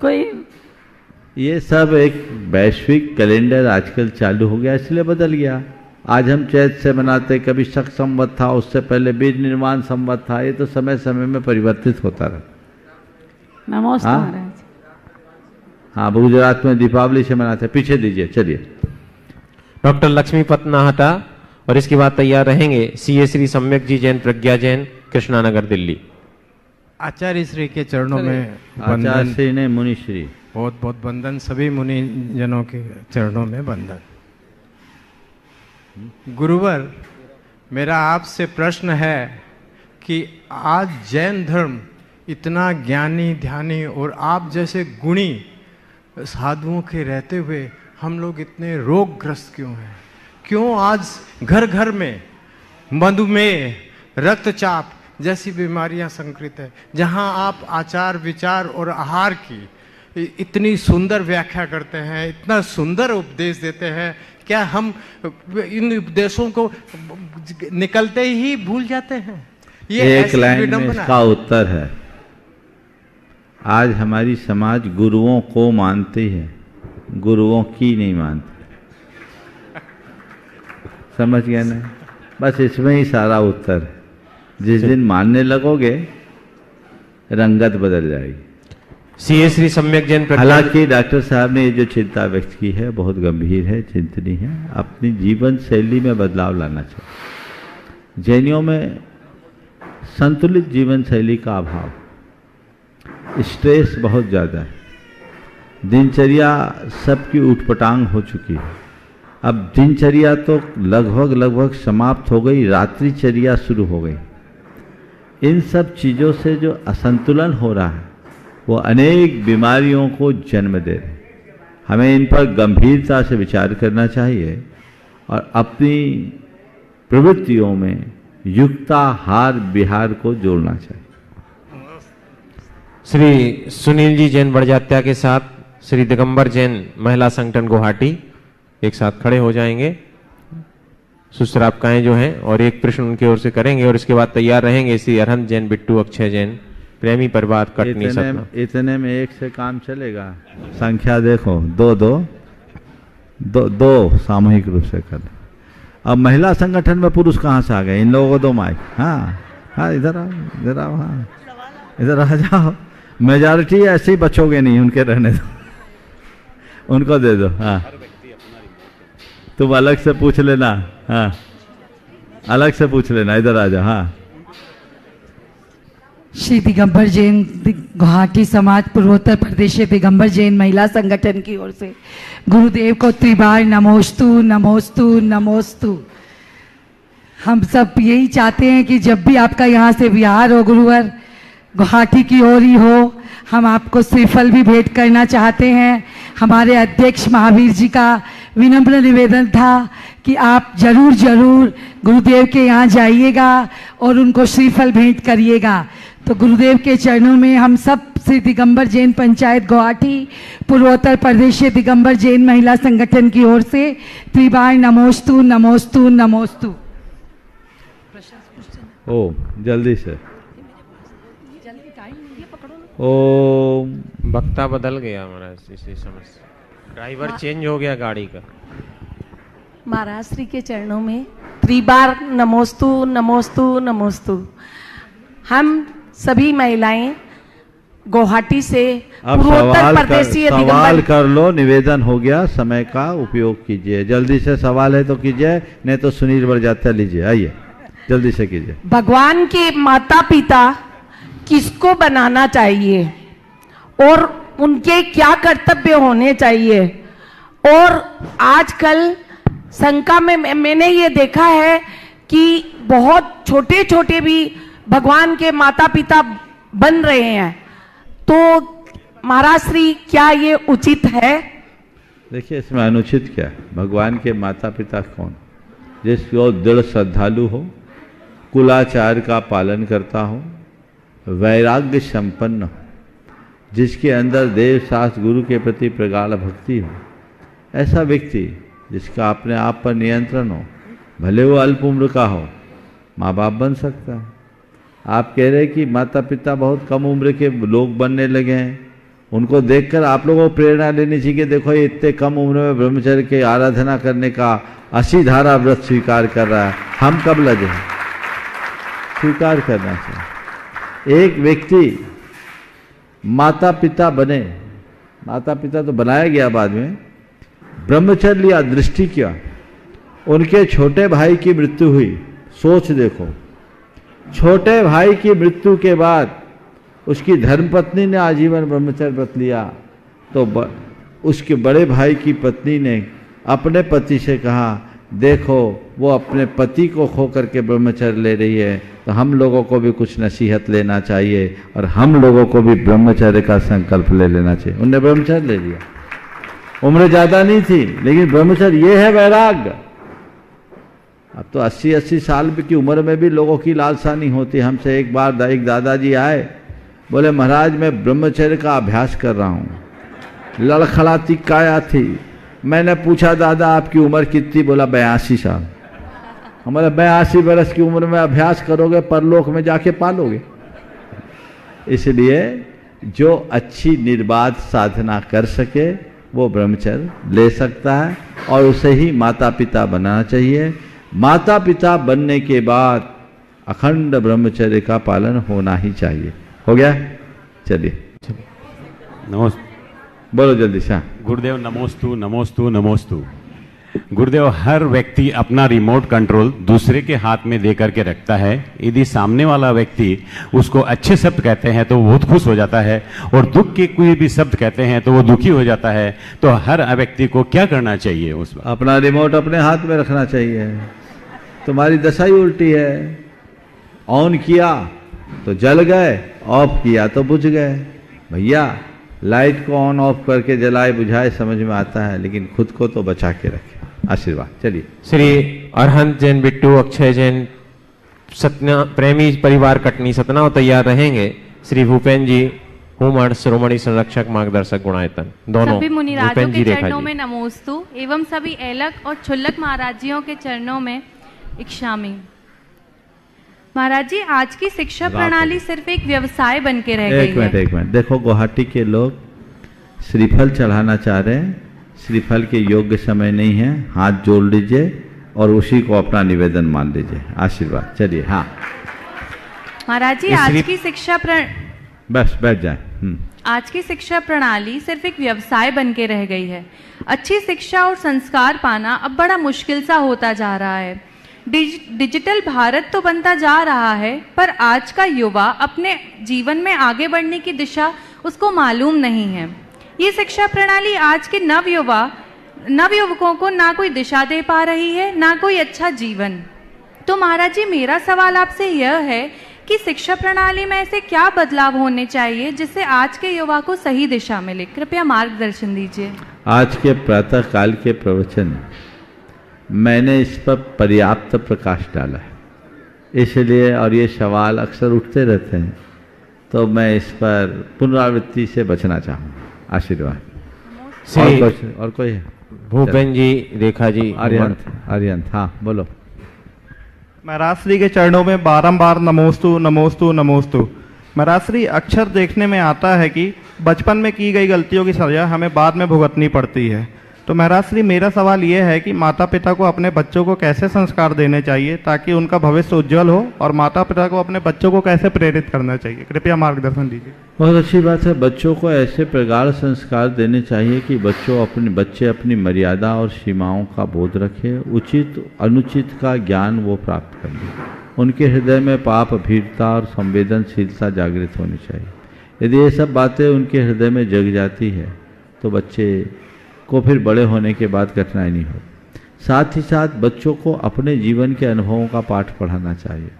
कोई, ये सब एक वैश्विक कैलेंडर आजकल चालू हो गया, इसलिए बदल गया। आज हम चैत से मनाते, कभी शक संवत था, उससे पहले बीज निर्माण संवत था। ये तो समय समय में परिवर्तित होता रहा। नमस्ते महाराज। हाँ, गुजरात में दीपावली से मनाते, पीछे दीजिए। चलिए डॉक्टर लक्ष्मी पतनाहटा। और इसके बाद तैयार रहेंगे सी ए श्री सम्यक जी जैन, प्रज्ञा जैन, कृष्णानगर, दिल्ली। आचार्य श्री के चरणों में, आचार्य श्री ने मुनि श्री, बहुत बहुत बंधन, सभी मुनि जनों के चरणों में बंधन। गुरुवर, मेरा आपसे प्रश्न है कि आज जैन धर्म इतना ज्ञानी ध्यानी और आप जैसे गुणी साधुओं के रहते हुए हम लोग इतने रोगग्रस्त क्यों हैं? क्यों आज घर घर में मधुमेह, रक्तचाप जैसी बीमारियां संकृत है, जहां आप आचार विचार और आहार की इतनी सुंदर व्याख्या करते हैं, इतना सुंदर उपदेश देते हैं, क्या हम इन उपदेशों को निकलते ही भूल जाते हैं? ये एक लाइन में इसका उत्तर है। आज हमारी समाज गुरुओं को मानती है, गुरुओं की नहीं मानती। समझ गया ना? बस इसमें ही सारा उत्तर है। जिस दिन मानने लगोगे रंगत बदल जाएगी। सी एस श्री सम्यक जैन। हालांकि डॉक्टर साहब ने ये जो चिंता व्यक्त की है बहुत गंभीर है, चिंतनीय है। अपनी जीवन शैली में बदलाव लाना चाहिए। जैनियों में संतुलित जीवन शैली का अभाव, स्ट्रेस बहुत ज़्यादा है, दिनचर्या सबकी उठपटांग हो चुकी है। अब दिनचर्या तो लगभग लगभग समाप्त हो गई, रात्रिचर्या शुरू हो गई। इन सब चीज़ों से जो असंतुलन हो रहा है वो अनेक बीमारियों को जन्म दे रहे। हमें इन पर गंभीरता से विचार करना चाहिए और अपनी प्रवृत्तियों में युक्ताहार बिहार को जोड़ना चाहिए। श्री सुनील जी जैन बड़जात्या के साथ श्री दिगंबर जैन महिला संगठन गुवाहाटी एक साथ खड़े हो जाएंगे। सुश्रापकाएं जो हैं और एक प्रश्न उनकी ओर से करेंगे और इसके बाद तैयार रहेंगे श्री अरहंत जैन, बिट्टू, अक्षय जैन, प्रेमी परिवार, कटनी। इतने, इतने में एक से काम चलेगा। संख्या देखो, दो दो दो, दो सामूहिक रूप से कर। अब महिला संगठन में पुरुष कहाँ से आ गए? इन लोगों को दो माइक। हाँ हाँ इधर आओ, इधर आओ, हाँ इधर आ जाओ। मेजॉरिटी ऐसे ही बचोगे नहीं, उनके रहने दो, उनको दे दो। हाँ तुम अलग से पूछ लेना, हाँ अलग से पूछ लेना, इधर आ जाओ। हाँ श्री दिगंबर जैन गुवाहाटी समाज पूर्वोत्तर प्रदेश दिगंबर जैन महिला संगठन की ओर से गुरुदेव को त्रिबार नमोस्तु नमोस्तु नमोस्तु। हम सब यही चाहते हैं कि जब भी आपका यहाँ से विहार हो गुरुवर, गुवाहाटी की ओर ही हो। हम आपको श्रीफल भी भेंट करना चाहते हैं। हमारे अध्यक्ष महावीर जी का विनम्र निवेदन था कि आप जरूर जरूर गुरुदेव के यहाँ जाइएगा और उनको श्रीफल भेंट करिएगा। तो गुरुदेव के चरणों में हम सब श्री दिगंबर जैन पंचायत गुवाहाटी पूर्वोत्तर प्रदेश दिगंबर जैन महिला संगठन की ओर से त्रिबार नमोस्तु नमोस्तु नमोस्तु। ओ जल्दी से ओम। वक्ता बदल गया महाराज, इसी समस्या। ड्राइवर चेंज हो गया गाड़ी का। महाराज श्री के चरणों में त्रिबार नमोस्तु नमोस्तु नमोस्तु। हम सभी महिलाएं गुवाहाटी से पूर्वोत्तर प्रदेश से सवाल कर लो। निवेदन हो गया, समय का उपयोग कीजिए। जल्दी से सवाल है तो कीजिए, नहीं तो सुनील बड़जात्या लीजिए। आइए जल्दी से कीजिए। भगवान के माता पिता किसको बनाना चाहिए और उनके क्या कर्तव्य होने चाहिए? और आजकल शंका में मैंने ये देखा है कि बहुत छोटे छोटे भी भगवान के माता पिता बन रहे हैं, तो महाराज श्री क्या ये उचित है? देखिए इसमें अनुचित क्या है? भगवान के माता पिता कौन? जिसको दृढ़ श्रद्धालु हो, कुलाचार का पालन करता हो, वैराग्य संपन्न हो, जिसके अंदर देव शास्त्र गुरु के प्रति प्रगाढ़ भक्ति हो, ऐसा व्यक्ति जिसका अपने आप पर नियंत्रण हो, भले वो अल्प उम्र का हो, माँ बाप बन सकता है। आप कह रहे कि माता पिता बहुत कम उम्र के लोग बनने लगे हैं, उनको देखकर आप लोगों को प्रेरणा लेनी चाहिए कि देखो ये इतने कम उम्र में ब्रह्मचर्य के आराधना करने का असी धारा व्रत स्वीकार कर रहा है, हम कब लगे हैं? स्वीकार करना चाहिए। एक व्यक्ति माता पिता बने, माता पिता तो बनाया गया बाद में, ब्रह्मचर्य लिया, दृष्टि किया, उनके छोटे भाई की मृत्यु हुई। सोच देखो, छोटे भाई की मृत्यु के बाद उसकी धर्मपत्नी ने आजीवन ब्रह्मचर्य व्रत लिया, तो ब, उसके बड़े भाई की पत्नी ने अपने पति से कहा देखो वो अपने पति को खो करके ब्रह्मचर्य ले रही है, तो हम लोगों को भी कुछ नसीहत लेना चाहिए और हम लोगों को भी ब्रह्मचर्य का संकल्प ले लेना चाहिए। उनने ब्रह्मचर्य ले लिया, उम्र ज़्यादा नहीं थी, लेकिन ब्रह्मचर्य ये है वैराग्य। अब तो अस्सी अस्सी साल की उम्र में भी लोगों की लालसा नहीं होती। हमसे एक बार एक दादाजी आए, बोले महाराज मैं ब्रह्मचर्य का अभ्यास कर रहा हूँ। लड़खड़ाती काया थी। मैंने पूछा दादा आपकी उम्र कितनी? बोला बयासी साल। हमारे मैं अस्सी बरस की उम्र में अभ्यास करोगे, परलोक में जाके पालोगे। इसलिए जो अच्छी निर्बाध साधना कर सके वो ब्रह्मचर्य ले सकता है और उसे ही माता पिता बनाना चाहिए। माता पिता बनने के बाद अखंड ब्रह्मचर्य का पालन होना ही चाहिए। हो गया? चलिए नमस्ते बोलो जल्दी शाह। गुरुदेव नमोस्तु नमोस्तु नमोस्तु। गुरुदेव, हर व्यक्ति अपना रिमोट कंट्रोल दूसरे के हाथ में दे करके रखता है। यदि सामने वाला व्यक्ति उसको अच्छे शब्द कहते हैं तो वो बहुत खुश हो जाता है, और दुख के कोई भी शब्द कहते हैं तो वो दुखी हो जाता है। तो हर व्यक्ति को क्या करना चाहिए? उस पर अपना रिमोट अपने हाथ में रखना चाहिए। तुम्हारी दशा ही उल्टी है, ऑन किया तो जल गए, ऑफ किया तो बुझ गए। भैया लाइट को ऑन ऑफ करके जलाए बुझाए समझ में आता है, लेकिन खुद को तो बचा के रखे। आशीर्वाद। चलिए श्री अरहंत जैन, बिट्टू, अक्षय जैन, सतना प्रेमी परिवार कटनी सतना तैयार रहेंगे। श्री भूपेन जी, हुमण श्रोमणी संरक्षक मार्गदर्शक गुणायतन, दोनों सभी मुनिराजों के चरणों में नमोस्तु एवं सभी ऐलक और छुल्लक महाराजियों के चरणों में इक्षामी। महाराज जी, आज की शिक्षा प्रणाली सिर्फ एक व्यवसाय बन के रह गई है। एक मिनट एक मिनट देखो, गुवाहाटी के लोग श्रीफल चढ़ाना चाह रहे हैं, श्रीफल के योग्य समय नहीं है। हाथ जोड़ लीजिए और उसी को अपना निवेदन मान लीजिए। आशीर्वाद। चलिए हाँ महाराज जी, आज की शिक्षा प्रण बस बैठ जाए। आज की शिक्षा प्रणाली सिर्फ एक व्यवसाय बन के रह गई है। अच्छी शिक्षा और संस्कार पाना अब बड़ा मुश्किल सा होता जा रहा है। डिज, डिजिटल भारत तो बनता जा रहा है, पर आज का युवा अपने जीवन में आगे बढ़ने की दिशा उसको मालूम नहीं है। ये शिक्षा प्रणाली आज के नवयुवा नवयुवकों को ना कोई दिशा दे पा रही है, ना कोई अच्छा जीवन। तो महाराज जी, मेरा सवाल आपसे यह है कि शिक्षा प्रणाली में ऐसे क्या बदलाव होने चाहिए जिससे आज के युवा को सही दिशा मिले? कृपया मार्गदर्शन दीजिए। आज के प्रातः काल के प्रवचन मैंने इस पर पर्याप्त प्रकाश डाला है, इसलिए और ये सवाल अक्सर उठते रहते हैं, तो मैं इस पर पुनरावृत्ति से बचना चाहूँगा। आशीर्वाद। और, और कोई भूपेन जी, रेखा जी, आर्यंत आर्यंत हाँ बोलो। महाराज श्री के चरणों में बारंबार नमोस्तु नमोस्तु नमोस्तु। महाराज श्री, अक्सर देखने में आता है कि बचपन में की गई गलतियों की सजा हमें बाद में भुगतनी पड़ती है। तो महाराज श्री, मेरा सवाल यह है कि माता पिता को अपने बच्चों को कैसे संस्कार देने चाहिए ताकि उनका भविष्य उज्जवल हो, और माता पिता को अपने बच्चों को कैसे प्रेरित करना चाहिए? कृपया मार्गदर्शन दीजिए। बहुत अच्छी बात है। बच्चों को ऐसे प्रगाढ़ संस्कार देने चाहिए कि बच्चों अपने बच्चे अपनी मर्यादा और सीमाओं का बोध रखें, उचित अनुचित का ज्ञान वो प्राप्त कर लें। उनके हृदय में पाप भीरता और संवेदनशीलता जागृत होनी चाहिए। यदि ये सब बातें उनके हृदय में जग जाती है तो बच्चे को फिर बड़े होने के बाद कठिनाई नहीं होती। साथ ही साथ बच्चों को अपने जीवन के अनुभवों का पाठ पढ़ाना चाहिए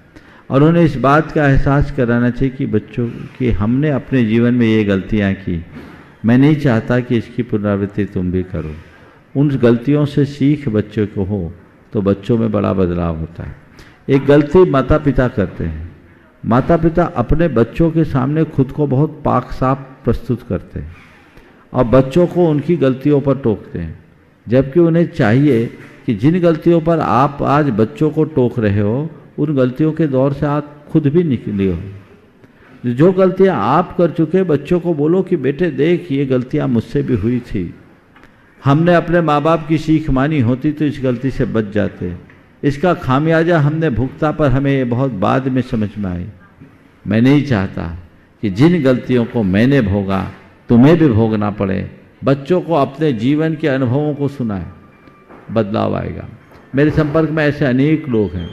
और उन्हें इस बात का एहसास कराना चाहिए कि बच्चों कि हमने अपने जीवन में ये गलतियां की, मैं नहीं चाहता कि इसकी पुनरावृत्ति तुम भी करो। उन गलतियों से सीख बच्चों को हो तो बच्चों में बड़ा बदलाव होता है। एक गलती माता पिता करते हैं, माता पिता अपने बच्चों के सामने खुद को बहुत पाक साफ प्रस्तुत करते हैं और बच्चों को उनकी गलतियों पर टोकते हैं, जबकि उन्हें चाहिए कि जिन गलतियों पर आप आज बच्चों को टोक रहे हो उन गलतियों के दौर से आप खुद भी निकले हो। जो गलतियां आप कर चुके बच्चों को बोलो कि बेटे देख, ये गलतियां मुझसे भी हुई थी, हमने अपने माँ बाप की सीख मानी होती तो इस गलती से बच जाते, इसका खामियाजा हमने भुगता, पर हमें ये बहुत बाद में समझ में आई। मैं नहीं चाहता कि जिन गलतियों को मैंने भोगा तुम्हें भी भोगना पड़े। बच्चों को अपने जीवन के अनुभवों को सुनाए, बदलाव आएगा। मेरे संपर्क में ऐसे अनेक लोग हैं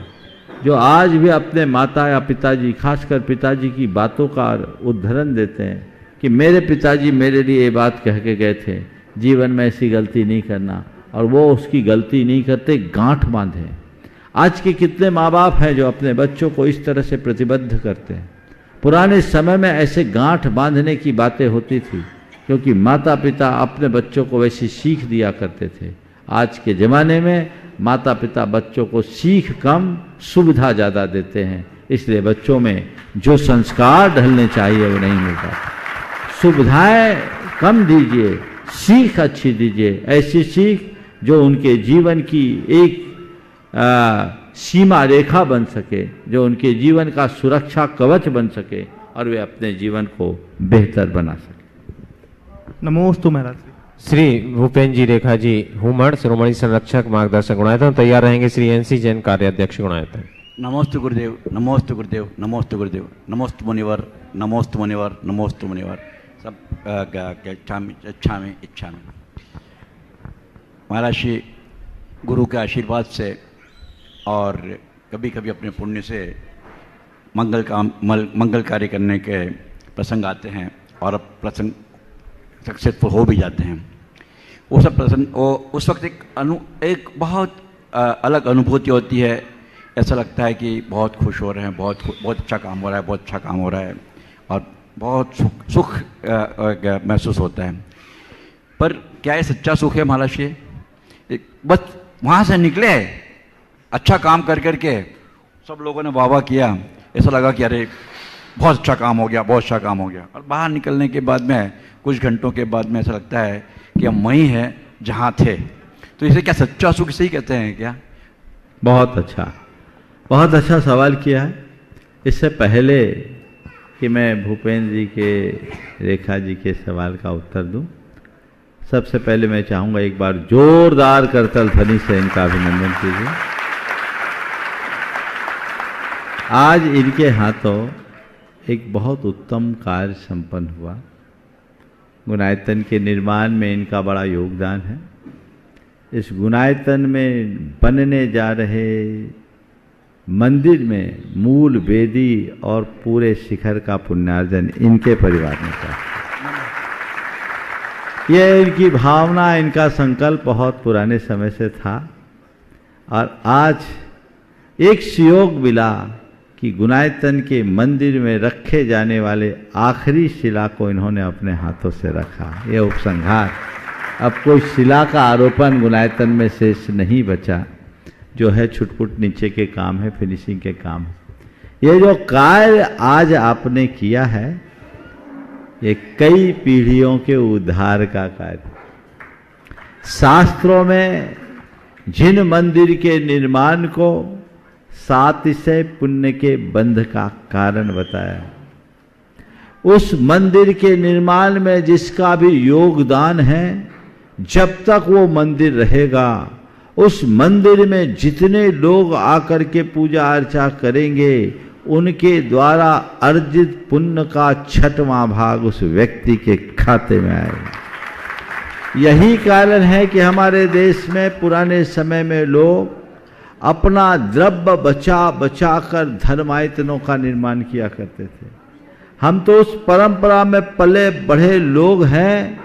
जो आज भी अपने माता या पिताजी, खासकर पिताजी की बातों का उदाहरण देते हैं कि मेरे पिताजी मेरे लिए ये बात कह के गए थे, जीवन में ऐसी गलती नहीं करना, और वो उसकी गलती नहीं करते, गांठ बांधे। आज के कितने माँ बाप हैं जो अपने बच्चों को इस तरह से प्रतिबद्ध करते हैं। पुराने समय में ऐसे गांठ बांधने की बातें होती थी क्योंकि माता पिता अपने बच्चों को वैसी सीख दिया करते थे। आज के ज़माने में माता पिता बच्चों को सीख कम सुविधा ज़्यादा देते हैं, इसलिए बच्चों में जो संस्कार ढलने चाहिए वो नहीं मिल पाता। सुविधाएं कम दीजिए, सीख अच्छी दीजिए, ऐसी सीख जो उनके जीवन की एक आ, सीमा रेखा बन सके, जो उनके जीवन का सुरक्षा कवच बन सके और वे अपने जीवन को बेहतर बना सके। नमोस्तु महाराज। श्री भूपेन्द्र जी रेखा जी हुमड़ श्रोमणी संरक्षक मार्गदर्शक गुणायतन तैयार रहेंगे। श्री एन सी जैन कार्याध्यक्ष गुणायतन। नमोस्तु गुरुदेव, नमोस्तु गुरुदेव, नमोस्तु गुरुदेव, नमोस्तु मुनिवर, नमोस्तु मुनिवर, नमोस्तु मुनिवर। सब इच्छा में इच्छा में महाराज श्री गुरु के आशीर्वाद से और कभी कभी अपने पुण्य से मंगल काम मंगल कार्य करने के प्रसंग आते हैं और अब प्रसंग सक्सेसफुल हो भी जाते हैं। वो सब प्रसंग वो उस वक्त एक अनु एक बहुत आ, अलग अनुभूति होती है। ऐसा लगता है कि बहुत खुश हो रहे हैं, बहुत बहुत अच्छा काम हो रहा है, बहुत अच्छा काम हो रहा है और बहुत सुख सुख महसूस होता है। पर क्या ये सच्चा सुख है महाराज? ये बस वहाँ से निकले, अच्छा काम कर कर के सब लोगों ने वाह वाह किया, ऐसा लगा कि अरे बहुत अच्छा काम हो गया, बहुत अच्छा काम हो गया। और बाहर निकलने के बाद में कुछ घंटों के बाद में ऐसा लगता है कि हम वहीं हैं जहाँ थे। तो इसे क्या सच्चा सुख से ही कहते हैं क्या? बहुत अच्छा, बहुत अच्छा सवाल किया है। इससे पहले कि मैं भूपेंद्र जी के रेखा जी के सवाल का उत्तर दूँ, सबसे पहले मैं चाहूँगा एक बार जोरदार करतल ध्वनि से इनका अभिनंदन कीजिए। आज इनके हाथों एक बहुत उत्तम कार्य संपन्न हुआ। गुणायतन के निर्माण में इनका बड़ा योगदान है। इस गुणायतन में बनने जा रहे मंदिर में मूल वेदी और पूरे शिखर का पुण्यार्जन इनके परिवार ने किया। यह इनकी भावना, इनका संकल्प बहुत पुराने समय से था और आज एक सुयोग मिला कि गुणायतन के मंदिर में रखे जाने वाले आखिरी शिला को इन्होंने अपने हाथों से रखा। यह उपसंहार, अब कोई शिला का आरोपण गुणायतन में शेष नहीं बचा, जो है छुटपुट नीचे के काम है, फिनिशिंग के काम है। ये जो कार्य आज आपने किया है, ये कई पीढ़ियों के उद्धार का कार्य। शास्त्रों में जिन मंदिर के निर्माण को सातिशय पुण्य के बंध का कारण बताया, उस मंदिर के निर्माण में जिसका भी योगदान है, जब तक वो मंदिर रहेगा, उस मंदिर में जितने लोग आकर के पूजा अर्चा करेंगे, उनके द्वारा अर्जित पुण्य का छठवां भाग उस व्यक्ति के खाते में आएगा। यही कारण है कि हमारे देश में पुराने समय में लोग अपना द्रव्य बचा बचा कर धर्मायतनों का निर्माण किया करते थे। हम तो उस परंपरा में पले बढ़े लोग हैं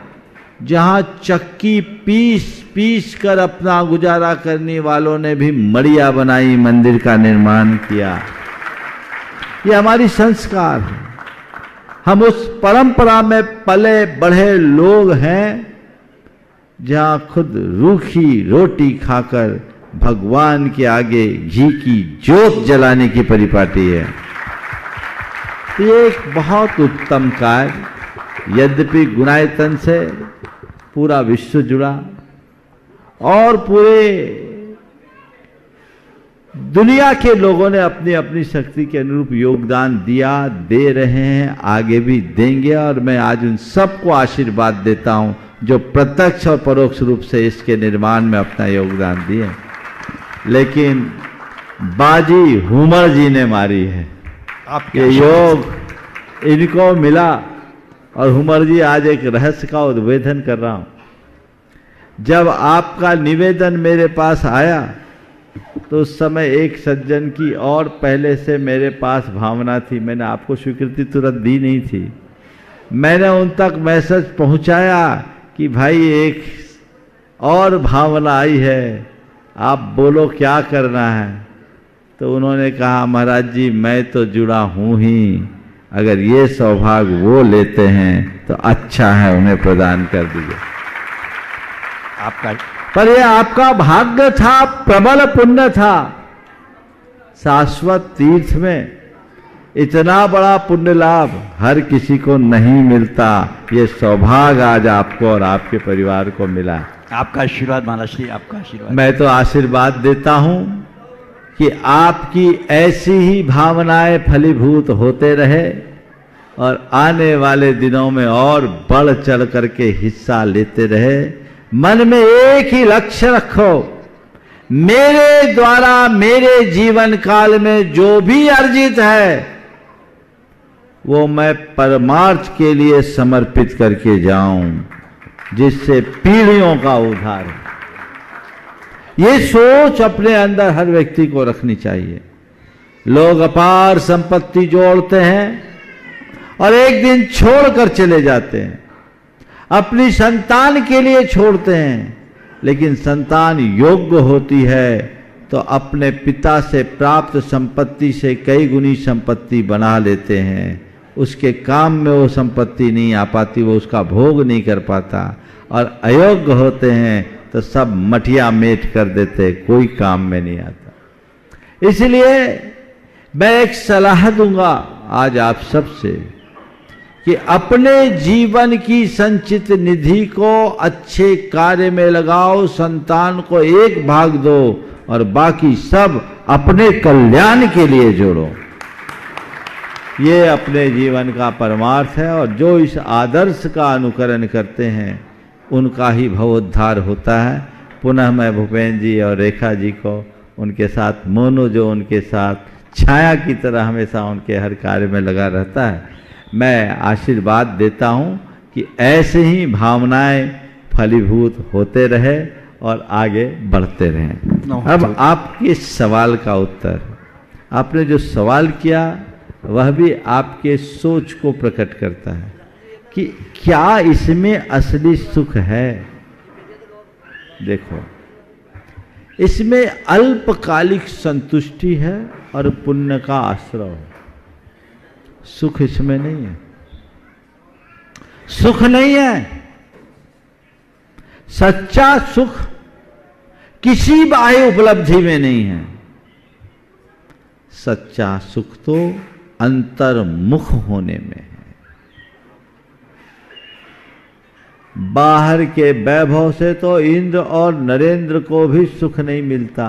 जहाँ चक्की पीस पीस कर अपना गुजारा करने वालों ने भी मड़िया बनाई, मंदिर का निर्माण किया। ये हमारी संस्कार है। हम उस परंपरा में पले बढ़े लोग हैं जहाँ खुद रूखी रोटी खाकर भगवान के आगे घी की जोत जलाने की परिपाटी है। ये एक बहुत उत्तम कार्य। यद्यपि गुणायतन से पूरा विश्व जुड़ा और पूरे दुनिया के लोगों ने अपनी अपनी शक्ति के अनुरूप योगदान दिया, दे रहे हैं, आगे भी देंगे। और मैं आज उन सबको आशीर्वाद देता हूँ जो प्रत्यक्ष और परोक्ष रूप से इसके निर्माण में अपना योगदान दिए। लेकिन बाजी हुमर जी ने मारी है। आपके योग इनको मिला और हुमर जी आज एक रहस्य का उद्भेदन कर रहा हूं। जब आपका निवेदन मेरे पास आया तो उस समय एक सज्जन की और पहले से मेरे पास भावना थी। मैंने आपको स्वीकृति तुरंत दी नहीं थी। मैंने उन तक मैसेज पहुंचाया कि भाई एक और भावना आई है, आप बोलो क्या करना है। तो उन्होंने कहा महाराज जी मैं तो जुड़ा हूँ ही, अगर ये सौभाग्य वो लेते हैं तो अच्छा है, उन्हें प्रदान कर दीजिए। आपका पर ये आपका भाग्य था, प्रबल पुण्य था। शाश्वत तीर्थ में इतना बड़ा पुण्य लाभ हर किसी को नहीं मिलता। ये सौभाग्य आज आपको और आपके परिवार को मिला। आपका आशीर्वाद महाराज जी, आपका आशीर्वाद। मैं तो आशीर्वाद देता हूँ कि आपकी ऐसी ही भावनाएं फलीभूत होते रहे और आने वाले दिनों में और बढ़ चढ़ करके हिस्सा लेते रहे। मन में एक ही लक्ष्य रखो, मेरे द्वारा मेरे जीवन काल में जो भी अर्जित है वो मैं परमार्थ के लिए समर्पित करके जाऊं, जिससे पीढ़ियों का उद्धार हो। ये सोच अपने अंदर हर व्यक्ति को रखनी चाहिए। लोग अपार संपत्ति जोड़ते हैं और एक दिन छोड़कर चले जाते हैं, अपनी संतान के लिए छोड़ते हैं, लेकिन संतान योग्य होती है तो अपने पिता से प्राप्त संपत्ति से कई गुनी संपत्ति बना लेते हैं। उसके काम में वो संपत्ति नहीं आ पाती, वो उसका भोग नहीं कर पाता और अयोग्य होते हैं तो सब मटिया मेट कर देते, कोई काम में नहीं आता। इसलिए मैं एक सलाह दूंगा आज आप सबसे कि अपने जीवन की संचित निधि को अच्छे कार्य में लगाओ, संतान को एक भाग दो और बाकी सब अपने कल्याण के लिए जोड़ो। ये अपने जीवन का परमार्थ है और जो इस आदर्श का अनुकरण करते हैं उनका ही भवोद्धार होता है। पुनः मैं भूपेंद्र जी और रेखा जी को, उनके साथ मोनू जो उनके साथ छाया की तरह हमेशा उनके हर कार्य में लगा रहता है, मैं आशीर्वाद देता हूं कि ऐसे ही भावनाएं फलीभूत होते रहे और आगे बढ़ते रहें। अब आपके सवाल का उत्तर, आपने जो सवाल किया वह भी आपके सोच को प्रकट करता है कि क्या इसमें असली सुख है। देखो, इसमें अल्पकालिक संतुष्टि है और पुण्य का आश्रय है, सुख इसमें नहीं है। सुख नहीं है। सच्चा सुख किसी बाह्य उपलब्धि में नहीं है। सच्चा सुख तो अंतर्मुख होने में है। बाहर के वैभव से तो इंद्र और नरेंद्र को भी सुख नहीं मिलता।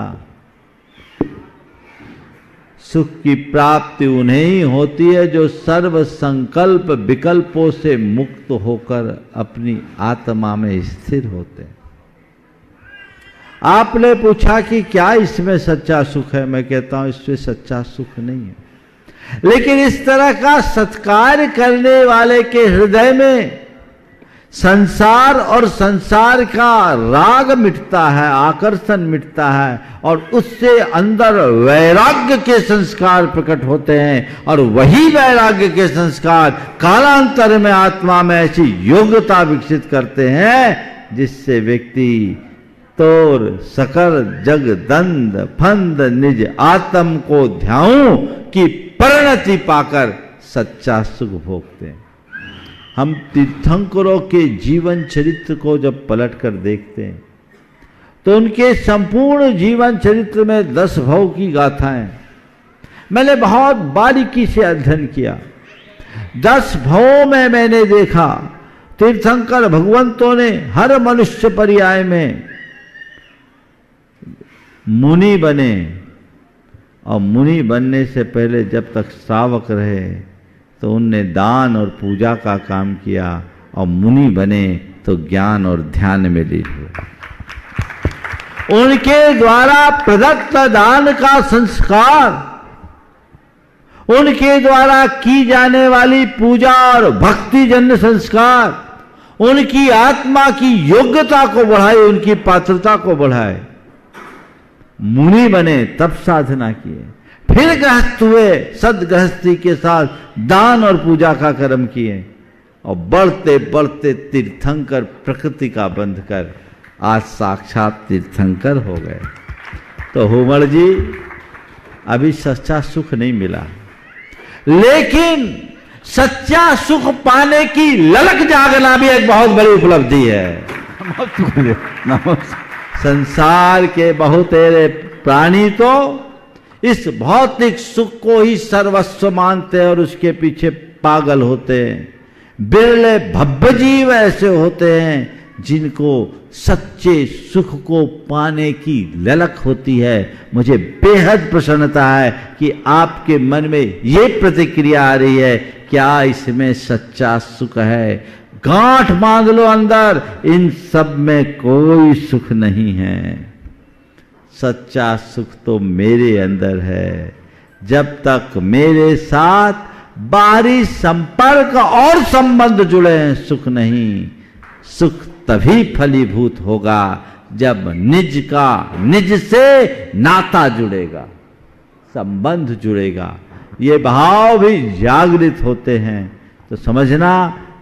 सुख की प्राप्ति उन्हें ही होती है जो सर्व संकल्प विकल्पों से मुक्त होकर अपनी आत्मा में स्थिर होते हैं। आपने पूछा कि क्या इसमें सच्चा सुख है, मैं कहता हूं इसमें सच्चा सुख नहीं है। लेकिन इस तरह का सत्कार करने वाले के हृदय में संसार और संसार का राग मिटता है, आकर्षण मिटता है और उससे अंदर वैराग्य के संस्कार प्रकट होते हैं और वही वैराग्य के संस्कार कालांतर में आत्मा में ऐसी योग्यता विकसित करते हैं जिससे व्यक्ति तोर सकर जगदंद फंद निज आत्म को ध्याऊं की परिणति पाकर सच्चा सुख भोगते हैं। हम तीर्थंकरों के जीवन चरित्र को जब पलट कर देखते हैं तो उनके संपूर्ण जीवन चरित्र में दस भव की गाथाएं, मैंने बहुत बारीकी से अध्ययन किया। दस भवों में मैंने देखा तीर्थंकर भगवंतों ने हर मनुष्य पर्याय में मुनि बने और मुनि बनने से पहले जब तक श्रावक रहे तो उनने दान और पूजा का काम किया और मुनि बने तो ज्ञान और ध्यान में लीन हुए। उनके द्वारा प्रदत्त दान का संस्कार, उनके द्वारा की जाने वाली पूजा और भक्तिजन्य संस्कार उनकी आत्मा की योग्यता को बढ़ाए, उनकी पात्रता को बढ़ाए। मुनि बने, तप साधना किए, फिर गृहस्थ हुए, सदगृहस्थी के साथ दान और पूजा का कर्म किए और बढ़ते बढ़ते तीर्थंकर प्रकृति का बंध कर आज साक्षात तीर्थंकर हो गए। तो हुमर जी, अभी सच्चा सुख नहीं मिला, लेकिन सच्चा सुख पाने की ललक जागना भी एक बहुत बड़ी उपलब्धि है। संसार के बहुतेरे प्राणी तो इस भौतिक सुख को ही सर्वस्व मानते हैं और उसके पीछे पागल होते हैं। बिरले भव्य जीव ऐसे होते हैं जिनको सच्चे सुख को पाने की ललक होती है। मुझे बेहद प्रसन्नता है कि आपके मन में ये प्रतिक्रिया आ रही है, क्या इसमें सच्चा सुख है? गांठ बांध लो अंदर, इन सब में कोई सुख नहीं है। सच्चा सुख तो मेरे अंदर है। जब तक मेरे साथ बाहरी संपर्क और संबंध जुड़े हैं, सुख नहीं। सुख तभी फलीभूत होगा जब निज का निज से नाता जुड़ेगा, संबंध जुड़ेगा। ये भाव भी जागृत होते हैं तो समझना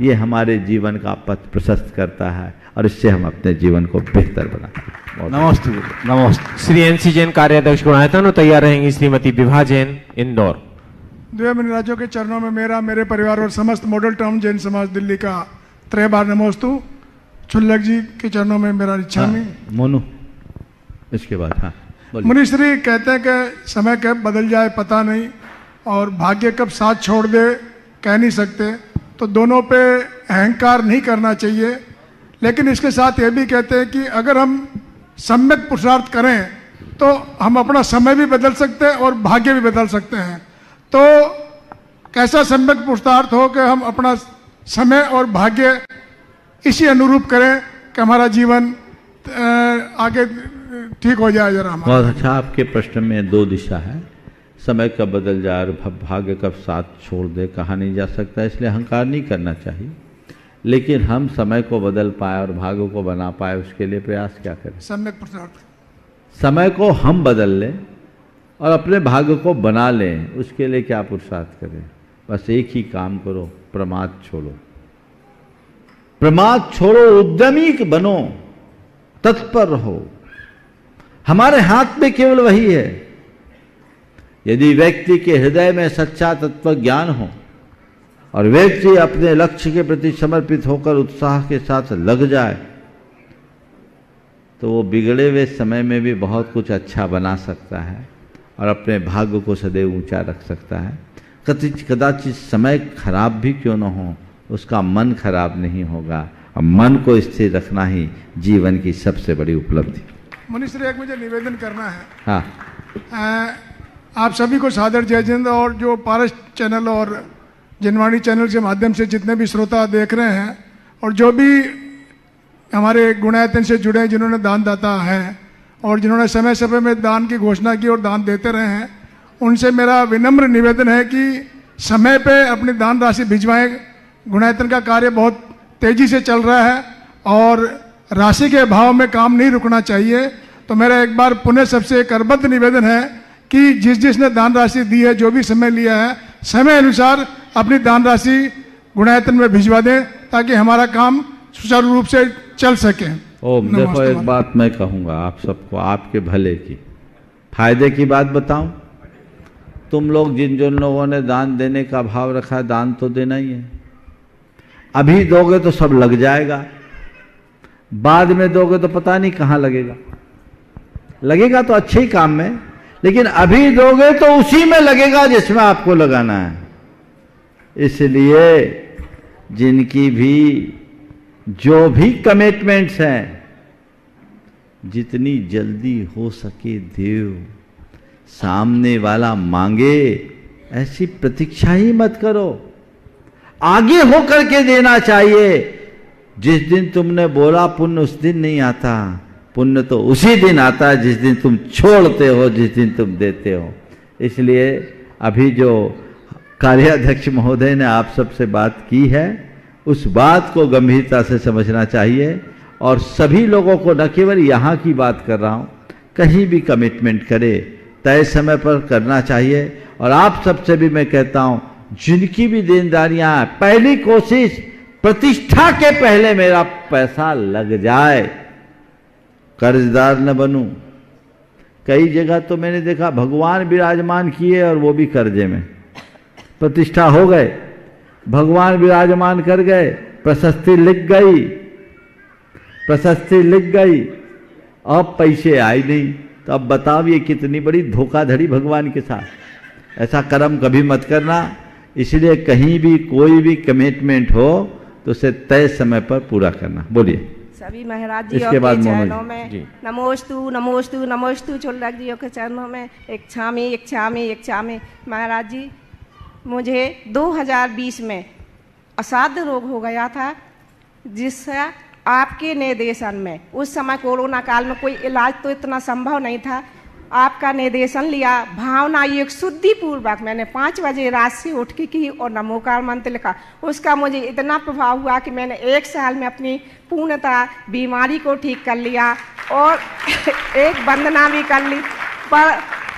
ये हमारे जीवन का पथ प्रशस्त करता है और इससे हम अपने जीवन को बेहतर बनाते हैं। नमस्ते नमस्ते। श्री एनसी जैन कार्याध्यक्ष गुणायतन, तैयार रहेंगी श्रीमती विभा जैन, इंदौर। द्विवेमन राज्यों के चरणों में मेरा, मेरे परिवार और समस्त मॉडल टाउन जैन समाज दिल्ली का त्रय बार नमोस्तु। छुल्लक जी के चरणों में मेरा इच्छा में मोनू। इसके बाद हाँ मुनि श्री कहते हैं कि समय कब बदल जाए पता नहीं और भाग्य कब साथ छोड़ दे कह नहीं सकते, तो दोनों पे अहंकार नहीं करना चाहिए। लेकिन इसके साथ ये भी कहते हैं कि अगर हम सम्यक पुरुषार्थ करें तो हम अपना समय भी बदल सकते हैं और भाग्य भी बदल सकते हैं। तो कैसा सम्यक पुरुषार्थ हो कि हम अपना समय और भाग्य इसी अनुरूप करें कि हमारा जीवन आगे ठीक हो जाए। जरा बहुत अच्छा, आपके प्रश्न में दो दिशा है। समय कब बदल जाए और भाग्य कब साथ छोड़ दे कहा नहीं जा सकता, इसलिए अहंकार नहीं करना चाहिए। लेकिन हम समय को बदल पाए और भाग्य को बना पाए उसके लिए प्रयास क्या करें? सम्यक पुरुषार्थ। समय को हम बदल लें और अपने भाग्य को बना लें, उसके लिए क्या पुरुषार्थ करें? बस एक ही काम करो, प्रमाद छोड़ो। प्रमाद छोड़ो, उद्यमी बनो, तत्पर रहो। हमारे हाथ में केवल वही है। यदि व्यक्ति के हृदय में सच्चा तत्व ज्ञान हो और व्यक्ति अपने लक्ष्य के प्रति समर्पित होकर उत्साह के साथ लग जाए तो वो बिगड़े हुए समय में भी बहुत कुछ अच्छा बना सकता है और अपने भाग्य को सदैव ऊंचा रख सकता है। कदाचित समय खराब भी क्यों न हो, उसका मन खराब नहीं होगा। और मन को स्थिर रखना ही जीवन की सबसे बड़ी उपलब्धि। मनीष एक मुझे निवेदन करना है। हाँ, आप सभी को सादर जय हिंद। और जो पारस चैनल और जिनवाणी चैनल के माध्यम से जितने भी श्रोता देख रहे हैं और जो भी हमारे गुणायतन से जुड़े हैं, जिन्होंने दान दाता हैं और जिन्होंने समय समय में दान की घोषणा की और दान देते रहे हैं, उनसे मेरा विनम्र निवेदन है कि समय पे अपनी दान राशि भिजवाएँ। गुणायतन का कार्य बहुत तेज़ी से चल रहा है और राशि के अभाव में काम नहीं रुकना चाहिए। तो मेरा एक बार पुनः सबसे करबद्ध निवेदन है कि जिस जिसने दान राशि दी है, जो भी समय लिया है, समय अनुसार अपनी दान राशि गुणायतन में भिजवा दें ताकि हमारा काम सुचारू रूप से चल सके। ओम। देखो एक बात मैं कहूँगा आप सबको, आपके भले की, फायदे की बात बताऊँ। तुम लोग जिन जिन लोगों ने दान देने का भाव रखा, दान तो देना ही है। अभी दोगे तो सब लग जाएगा, बाद में दोगे तो पता नहीं कहाँ लगेगा। लगेगा तो अच्छे ही काम में, लेकिन अभी दोगे तो उसी में लगेगा जिसमें आपको लगाना है। इसलिए जिनकी भी जो भी कमिटमेंट्स हैं, जितनी जल्दी हो सके देव। सामने वाला मांगे ऐसी प्रतीक्षा ही मत करो, आगे होकर के देना चाहिए। जिस दिन तुमने बोला पुण्य उस दिन नहीं आता, पुण्य तो उसी दिन आता है जिस दिन तुम छोड़ते हो, जिस दिन तुम देते हो। इसलिए अभी जो कार्याध्यक्ष महोदय ने आप सबसे बात की है, उस बात को गंभीरता से समझना चाहिए। और सभी लोगों को, न केवल यहाँ की बात कर रहा हूँ, कहीं भी कमिटमेंट करे तय समय पर करना चाहिए। और आप सबसे भी मैं कहता हूँ, जिनकी भी देनदारियाँ, पहली कोशिश प्रतिष्ठा के पहले मेरा पैसा लग जाए, कर्जदार न बनूं। कई जगह तो मैंने देखा भगवान विराजमान किए और वो भी कर्जे में। प्रतिष्ठा हो गए, भगवान विराजमान कर गए, प्रशस्ति लिख गई, प्रशस्ति लिख गई, अब पैसे आए नहीं। तो अब बताओ ये कितनी बड़ी धोखाधड़ी भगवान के साथ। ऐसा कर्म कभी मत करना। इसलिए कहीं भी कोई भी कमिटमेंट हो तो उसे तय समय पर पूरा करना। बोलिए। सभी महाराज जी के चरणों में नमोस्तु नमोस्तु नमोस्तु चोलराज जी के चरणों में एक छामी एक छामी एक छामी। महाराज जी मुझे दो हज़ार बीस में असाध्य रोग हो गया था, जिससे आपके निर्देशन में उस समय कोरोना काल में कोई इलाज तो इतना संभव नहीं था, आपका निर्देशन लिया भावना एक शुद्धि पूर्वक मैंने पाँच बजे रात से उठ के की और नमोकार मंत्र लिखा। उसका मुझे इतना प्रभाव हुआ कि मैंने एक साल में अपनी पूर्णतः बीमारी को ठीक कर लिया और एक वंदना भी कर ली। पर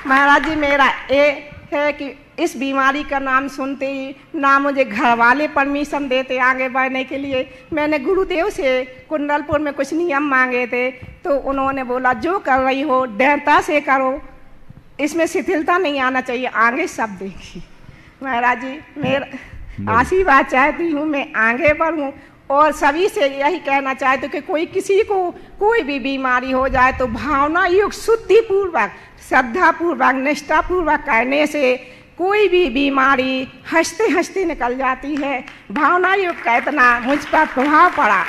महाराज जी मेरा ये है कि इस बीमारी का नाम सुनते ही ना मुझे घर वाले परमिशन देते आगे बढ़ने के लिए। मैंने गुरुदेव से कुंडलपुर में कुछ नियम मांगे थे तो उन्होंने बोला जो कर रही हो दृढ़ता से करो, इसमें शिथिलता नहीं आना चाहिए, आगे सब देखिए। महाराज जी मेरा आशीर्वाद चाहती हूँ, मैं आगे बढ़ूँ और सभी से यही कहना चाहती हूँ कि कोई किसी को कोई भी बीमारी हो जाए तो भावना युक्त शुद्धिपूर्वक श्रद्धापूर्वक निष्ठापूर्वक करने से कोई भी बीमारी हंसते हंसते निकल जाती है। भावना योग का इतना मुझ पर प्रभाव पड़ा।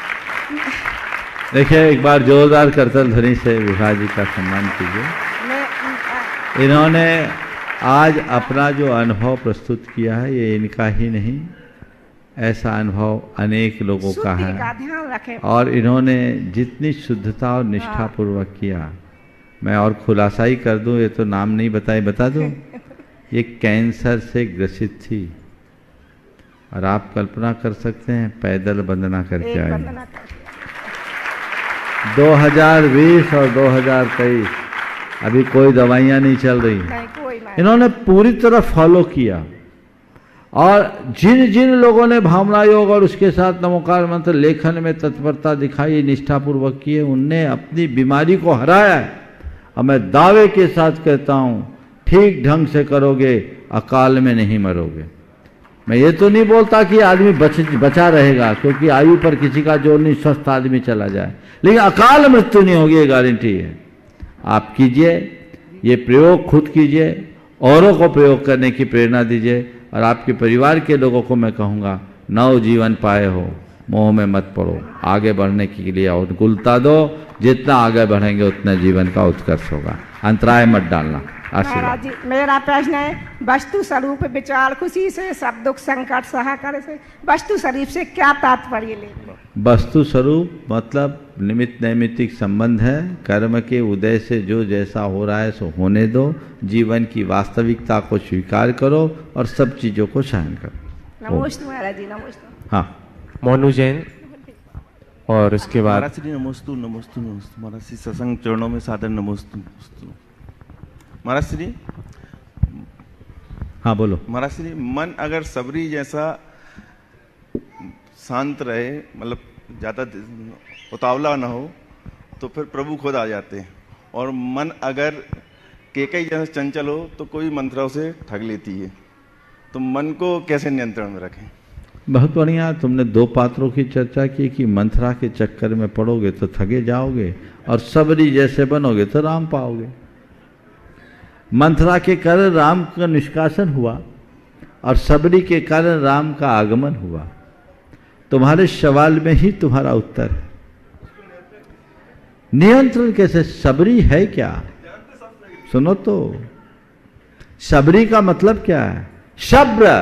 देखिए एक बार जोरदार करतल ध्वनि से विभा जी का सम्मान कीजिए। इन्होंने आज अपना जो अनुभव प्रस्तुत किया है ये इनका ही नहीं, ऐसा अनुभव अनेक लोगों का है का ध्यान रखें। और इन्होंने जितनी शुद्धता और निष्ठापूर्वक किया, मैं और खुलासा ही कर दूं, ये तो नाम नहीं बताए बता दूं, ये कैंसर से ग्रसित थी और आप कल्पना कर सकते हैं पैदल वंदना करके आए। दो हज़ार बीस और दो हज़ार तेईस अभी कोई दवाइयाँ नहीं चल रही, इन्होंने पूरी तरह फॉलो किया। और जिन जिन लोगों ने भावना योग और उसके साथ नमोकार मंत्र लेखन में तत्परता दिखाई निष्ठापूर्वक किए, उनने अपनी बीमारी को हराया। और मैं दावे के साथ कहता हूँ ठीक ढंग से करोगे अकाल में नहीं मरोगे। मैं ये तो नहीं बोलता कि आदमी बच बचा रहेगा, क्योंकि आयु पर किसी का जोर नहीं, स्वस्थ आदमी चला जाए, लेकिन अकाल मृत्यु नहीं होगी ये गारंटी है। आप कीजिए ये प्रयोग, खुद कीजिए, औरों को प्रयोग करने की प्रेरणा दीजिए। और आपके परिवार के लोगों को मैं कहूँगा नव जीवन पाए हो, मोह में मत पड़ो, आगे बढ़ने के लिए अनुकूलता दो, जितना आगे बढ़ेंगे उतना जीवन का उत्कर्ष होगा, अंतराय मत डालना। महाराज जी मेरा प्रश्न है वस्तु स्वरूप विचार खुशी से सब दुख संकट सहाकर से वस्तु स्वरूप से क्या तात्पर्य लेंगे? वस्तु स्वरूप मतलब निमित्त नैमित्तिक संबंध है, कर्म के उदय से जो जैसा हो रहा है सो होने दो, जीवन की वास्तविकता को स्वीकार करो और सब चीजों को सहन करो। नमोस्तु महाराज जी, नमोस्तु। हाँ मोनू जैन और इसके बाद महाराज जी नमोस्तु नमोस्तु नमोस्तु महाराज जी सत्संग चरणों में सादर नमोस्तु नमोस्तु महाराज श्री। हाँ बोलो महाराज श्री। मन अगर सबरी जैसा शांत रहे, मतलब ज़्यादा उतावला ना हो, तो फिर प्रभु खुद आ जाते हैं। और मन अगर केकई जैसा चंचल हो तो कोई मंत्रों से ठग लेती है। तो मन को कैसे नियंत्रण में रखें? बहुत बढ़िया, तुमने दो पात्रों की चर्चा की कि मंत्रा के चक्कर में पड़ोगे तो ठगे जाओगे और सबरी जैसे बनोगे तो राम पाओगे। मंथरा के कारण राम का निष्कासन हुआ और सबरी के कारण राम का आगमन हुआ। तुम्हारे सवाल में ही तुम्हारा उत्तर है। नियंत्रण कैसे? सबरी है क्या? सुनो तो, सबरी का मतलब क्या है? सब्र,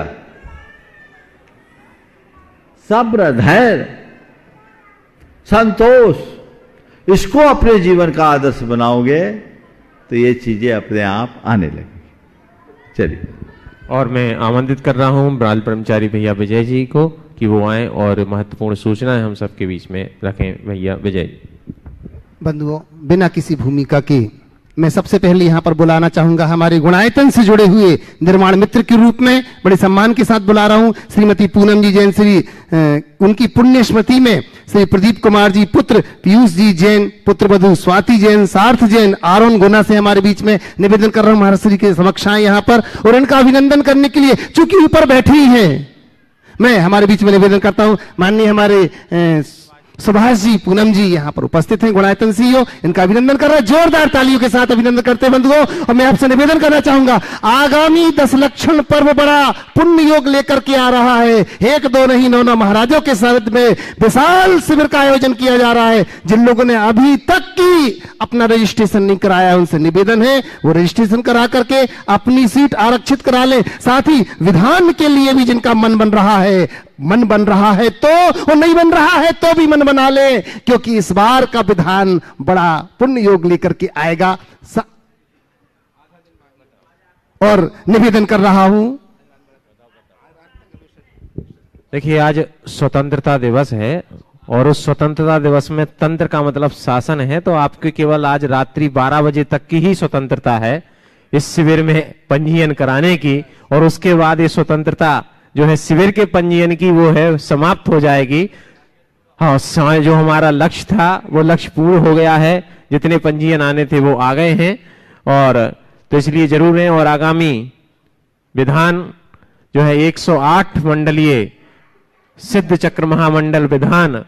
सब्र धैर्य संतोष, इसको अपने जीवन का आदर्श बनाओगे तो ये चीजें अपने आप आने लगेंगी। चलिए और मैं आमंत्रित कर रहा हूं ब्राल ब्रह्मचारी भैया विजय जी को कि वो आए और महत्वपूर्ण सूचनाएं हम सबके बीच में रखें। भैया विजय बंधुओं, बिना किसी भूमिका के मैं सबसे पहले यहां पर बुलाना चाहूंगा हमारे गुणायतन से जुड़े हुए निर्माण मित्र के रूप में बड़े सम्मान के साथ बुला रहा हूं श्रीमती पूनम जी जैन। श्री उनकी पुण्य स्मृति में श्री प्रदीप कुमार जी पुत्र पीयूष जी जैन, पुत्र बधु स्वाति जैन, सार्थ जैन, आरोन गुना से हमारे बीच में निवेदन कर रहा हूं महाराज श्री के समक्ष आए यहाँ पर और इनका अभिनंदन करने के लिए, चूंकि ऊपर बैठे ही है, मैं हमारे बीच में निवेदन करता हूँ माननीय हमारे सुभाष जी, पूनम जी यहाँ पर उपस्थित हैं गुणायतन सीईओ, इनका अभिनंदन कर रहा है, जोरदार तालियों के साथ अभिनंदन करते बंधुओं। और मैं आपसे निवेदन करना चाहूंगा, आगामी दस लक्षण पर्व बड़ा पुण्य योग लेकर के आ रहा है। एक दो नहीं नौ नौ महाराजों के साथ में विशाल शिविर का आयोजन किया जा रहा है। जिन लोगों ने अभी तक की अपना रजिस्ट्रेशन नहीं कराया है, उनसे निवेदन है वो रजिस्ट्रेशन करा करके अपनी सीट आरक्षित करा ले। साथ ही विधान के लिए भी जिनका मन बन रहा है, मन बन रहा है तो और नहीं बन रहा है तो भी मन बना ले, क्योंकि इस बार का विधान बड़ा पुण्य योग लेकर के आएगा। और निवेदन कर रहा हूं, देखिए आज स्वतंत्रता दिवस है और उस स्वतंत्रता दिवस में तंत्र का मतलब शासन है, तो आपके केवल आज रात्रि बारह बजे तक की ही स्वतंत्रता है इस शिविर में पंजीयन कराने की, और उसके बाद ये स्वतंत्रता जो है शिविर के पंजीयन की वो है समाप्त हो जाएगी। हाँ, जो हमारा लक्ष्य था वो लक्ष्य पूर्ण हो गया है, जितने पंजीयन आने थे वो आ गए हैं, और तो इसलिए जरूर है। और आगामी विधान जो है एक सौ आठ मंडलीय सिद्ध चक्र महामंडल विधान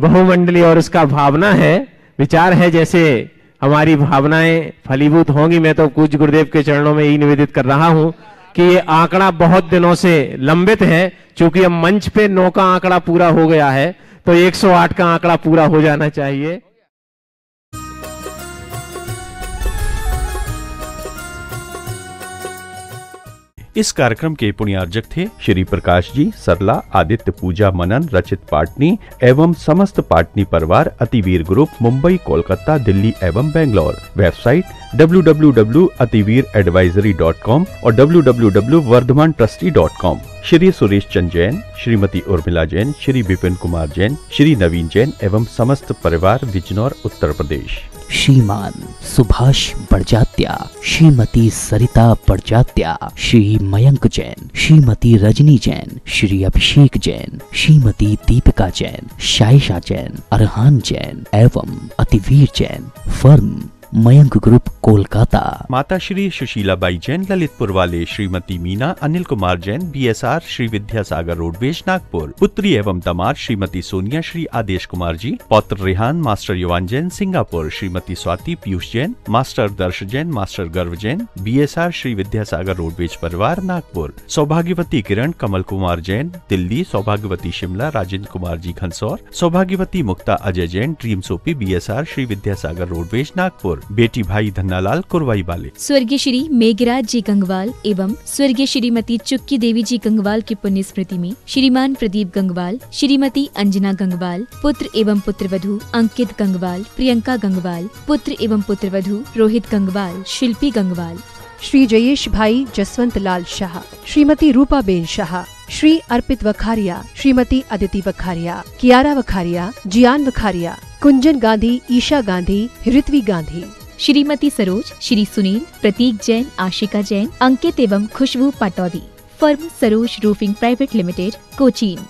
बहुमंडली, और उसका भावना है, विचार है, जैसे हमारी भावनाएं फलीभूत होंगी। मैं तो कुछ गुरुदेव के चरणों में यही निवेदित कर रहा हूं कि ये आंकड़ा बहुत दिनों से लंबित है, क्योंकि अब मंच पे नौ का आंकड़ा पूरा हो गया है, तो एक सौ आठ का आंकड़ा पूरा हो जाना चाहिए। इस कार्यक्रम के पुण्यार्जक थे श्री प्रकाश जी सरला, आदित्य पूजा मनन, रचित पाटनी एवं समस्त पाटनी परिवार, अतिवीर ग्रुप मुंबई, कोलकाता, दिल्ली एवं Bangalore. Website W W W dot Ativir advisory dot com और W W W dot Vardhman trustee dot com. Shri सुरेश चंद जैन, Shrimati Urmila Jain, Shri Vipin Kumar Jain, Shri Naveen Jain एवं समस्त परिवार, बिजनौर, उत्तर प्रदेश। श्रीमान सुभाष बड़जात्या, श्रीमती सरिता बड़जात्या, श्री मयंक जैन, श्रीमती रजनी जैन, श्री अभिषेक जैन, श्रीमती दीपिका जैन, शाइशा जैन, अरहान जैन एवं अतिवीर जैन। Firm Mayank group Kolkata. माता श्री सुशीला बाई जैन ललितपुर वाले, श्रीमती मीना अनिल कुमार जैन, बीएसआर श्री विद्यासागर रोडवेज नागपुर। पुत्री एवं दमाद श्रीमती सोनिया श्री आदेश कुमार जी, पौत्र Rehan master Yuvan Jain Singapore, Shrimati Swati Piyush Jain, master Darsh Jain, master Garv Jain, BSR Shri Vidyasagar roadways परिवार नागपुर। सौभाग्यवती किरण कमल कुमार जैन दिल्ली, सौभाग्यवती शिमला राजेंद्र कुमार जी घनसौर, सौभाग्यवती Mukta Ajay Jain dream soapy, BSR Shri Vidyasagar roadways Nagpur. बेटी भाई धन्नालाल कुरवाई वाले। स्वर्गीय श्री मेघराज जी गंगवाल एवं स्वर्गीय श्रीमती चुक्की देवी जी गंगवाल की पुण्य स्मृति में श्रीमान प्रदीप गंगवाल, श्रीमती अंजना गंगवाल, पुत्र एवं पुत्रवधू अंकित गंगवाल, प्रियंका गंगवाल, पुत्र एवं पुत्रवधू रोहित गंगवाल, शिल्पी गंगवाल, श्री जयेश भाई जसवंत लाल शाह, श्रीमती रूपा बेन शाह, श्री अर्पित वखारिया, श्रीमती अदिति वखारिया, कियारा वखारिया, जियान वखारिया, कुंजन गांधी, ईशा गांधी, ऋत्वी गांधी, श्रीमती सरोज, श्री सुनील, प्रतीक जैन, आशिका जैन, अंकित एवं Khushboo Pataudi. Firm Saroj roofing private limited, Cochin.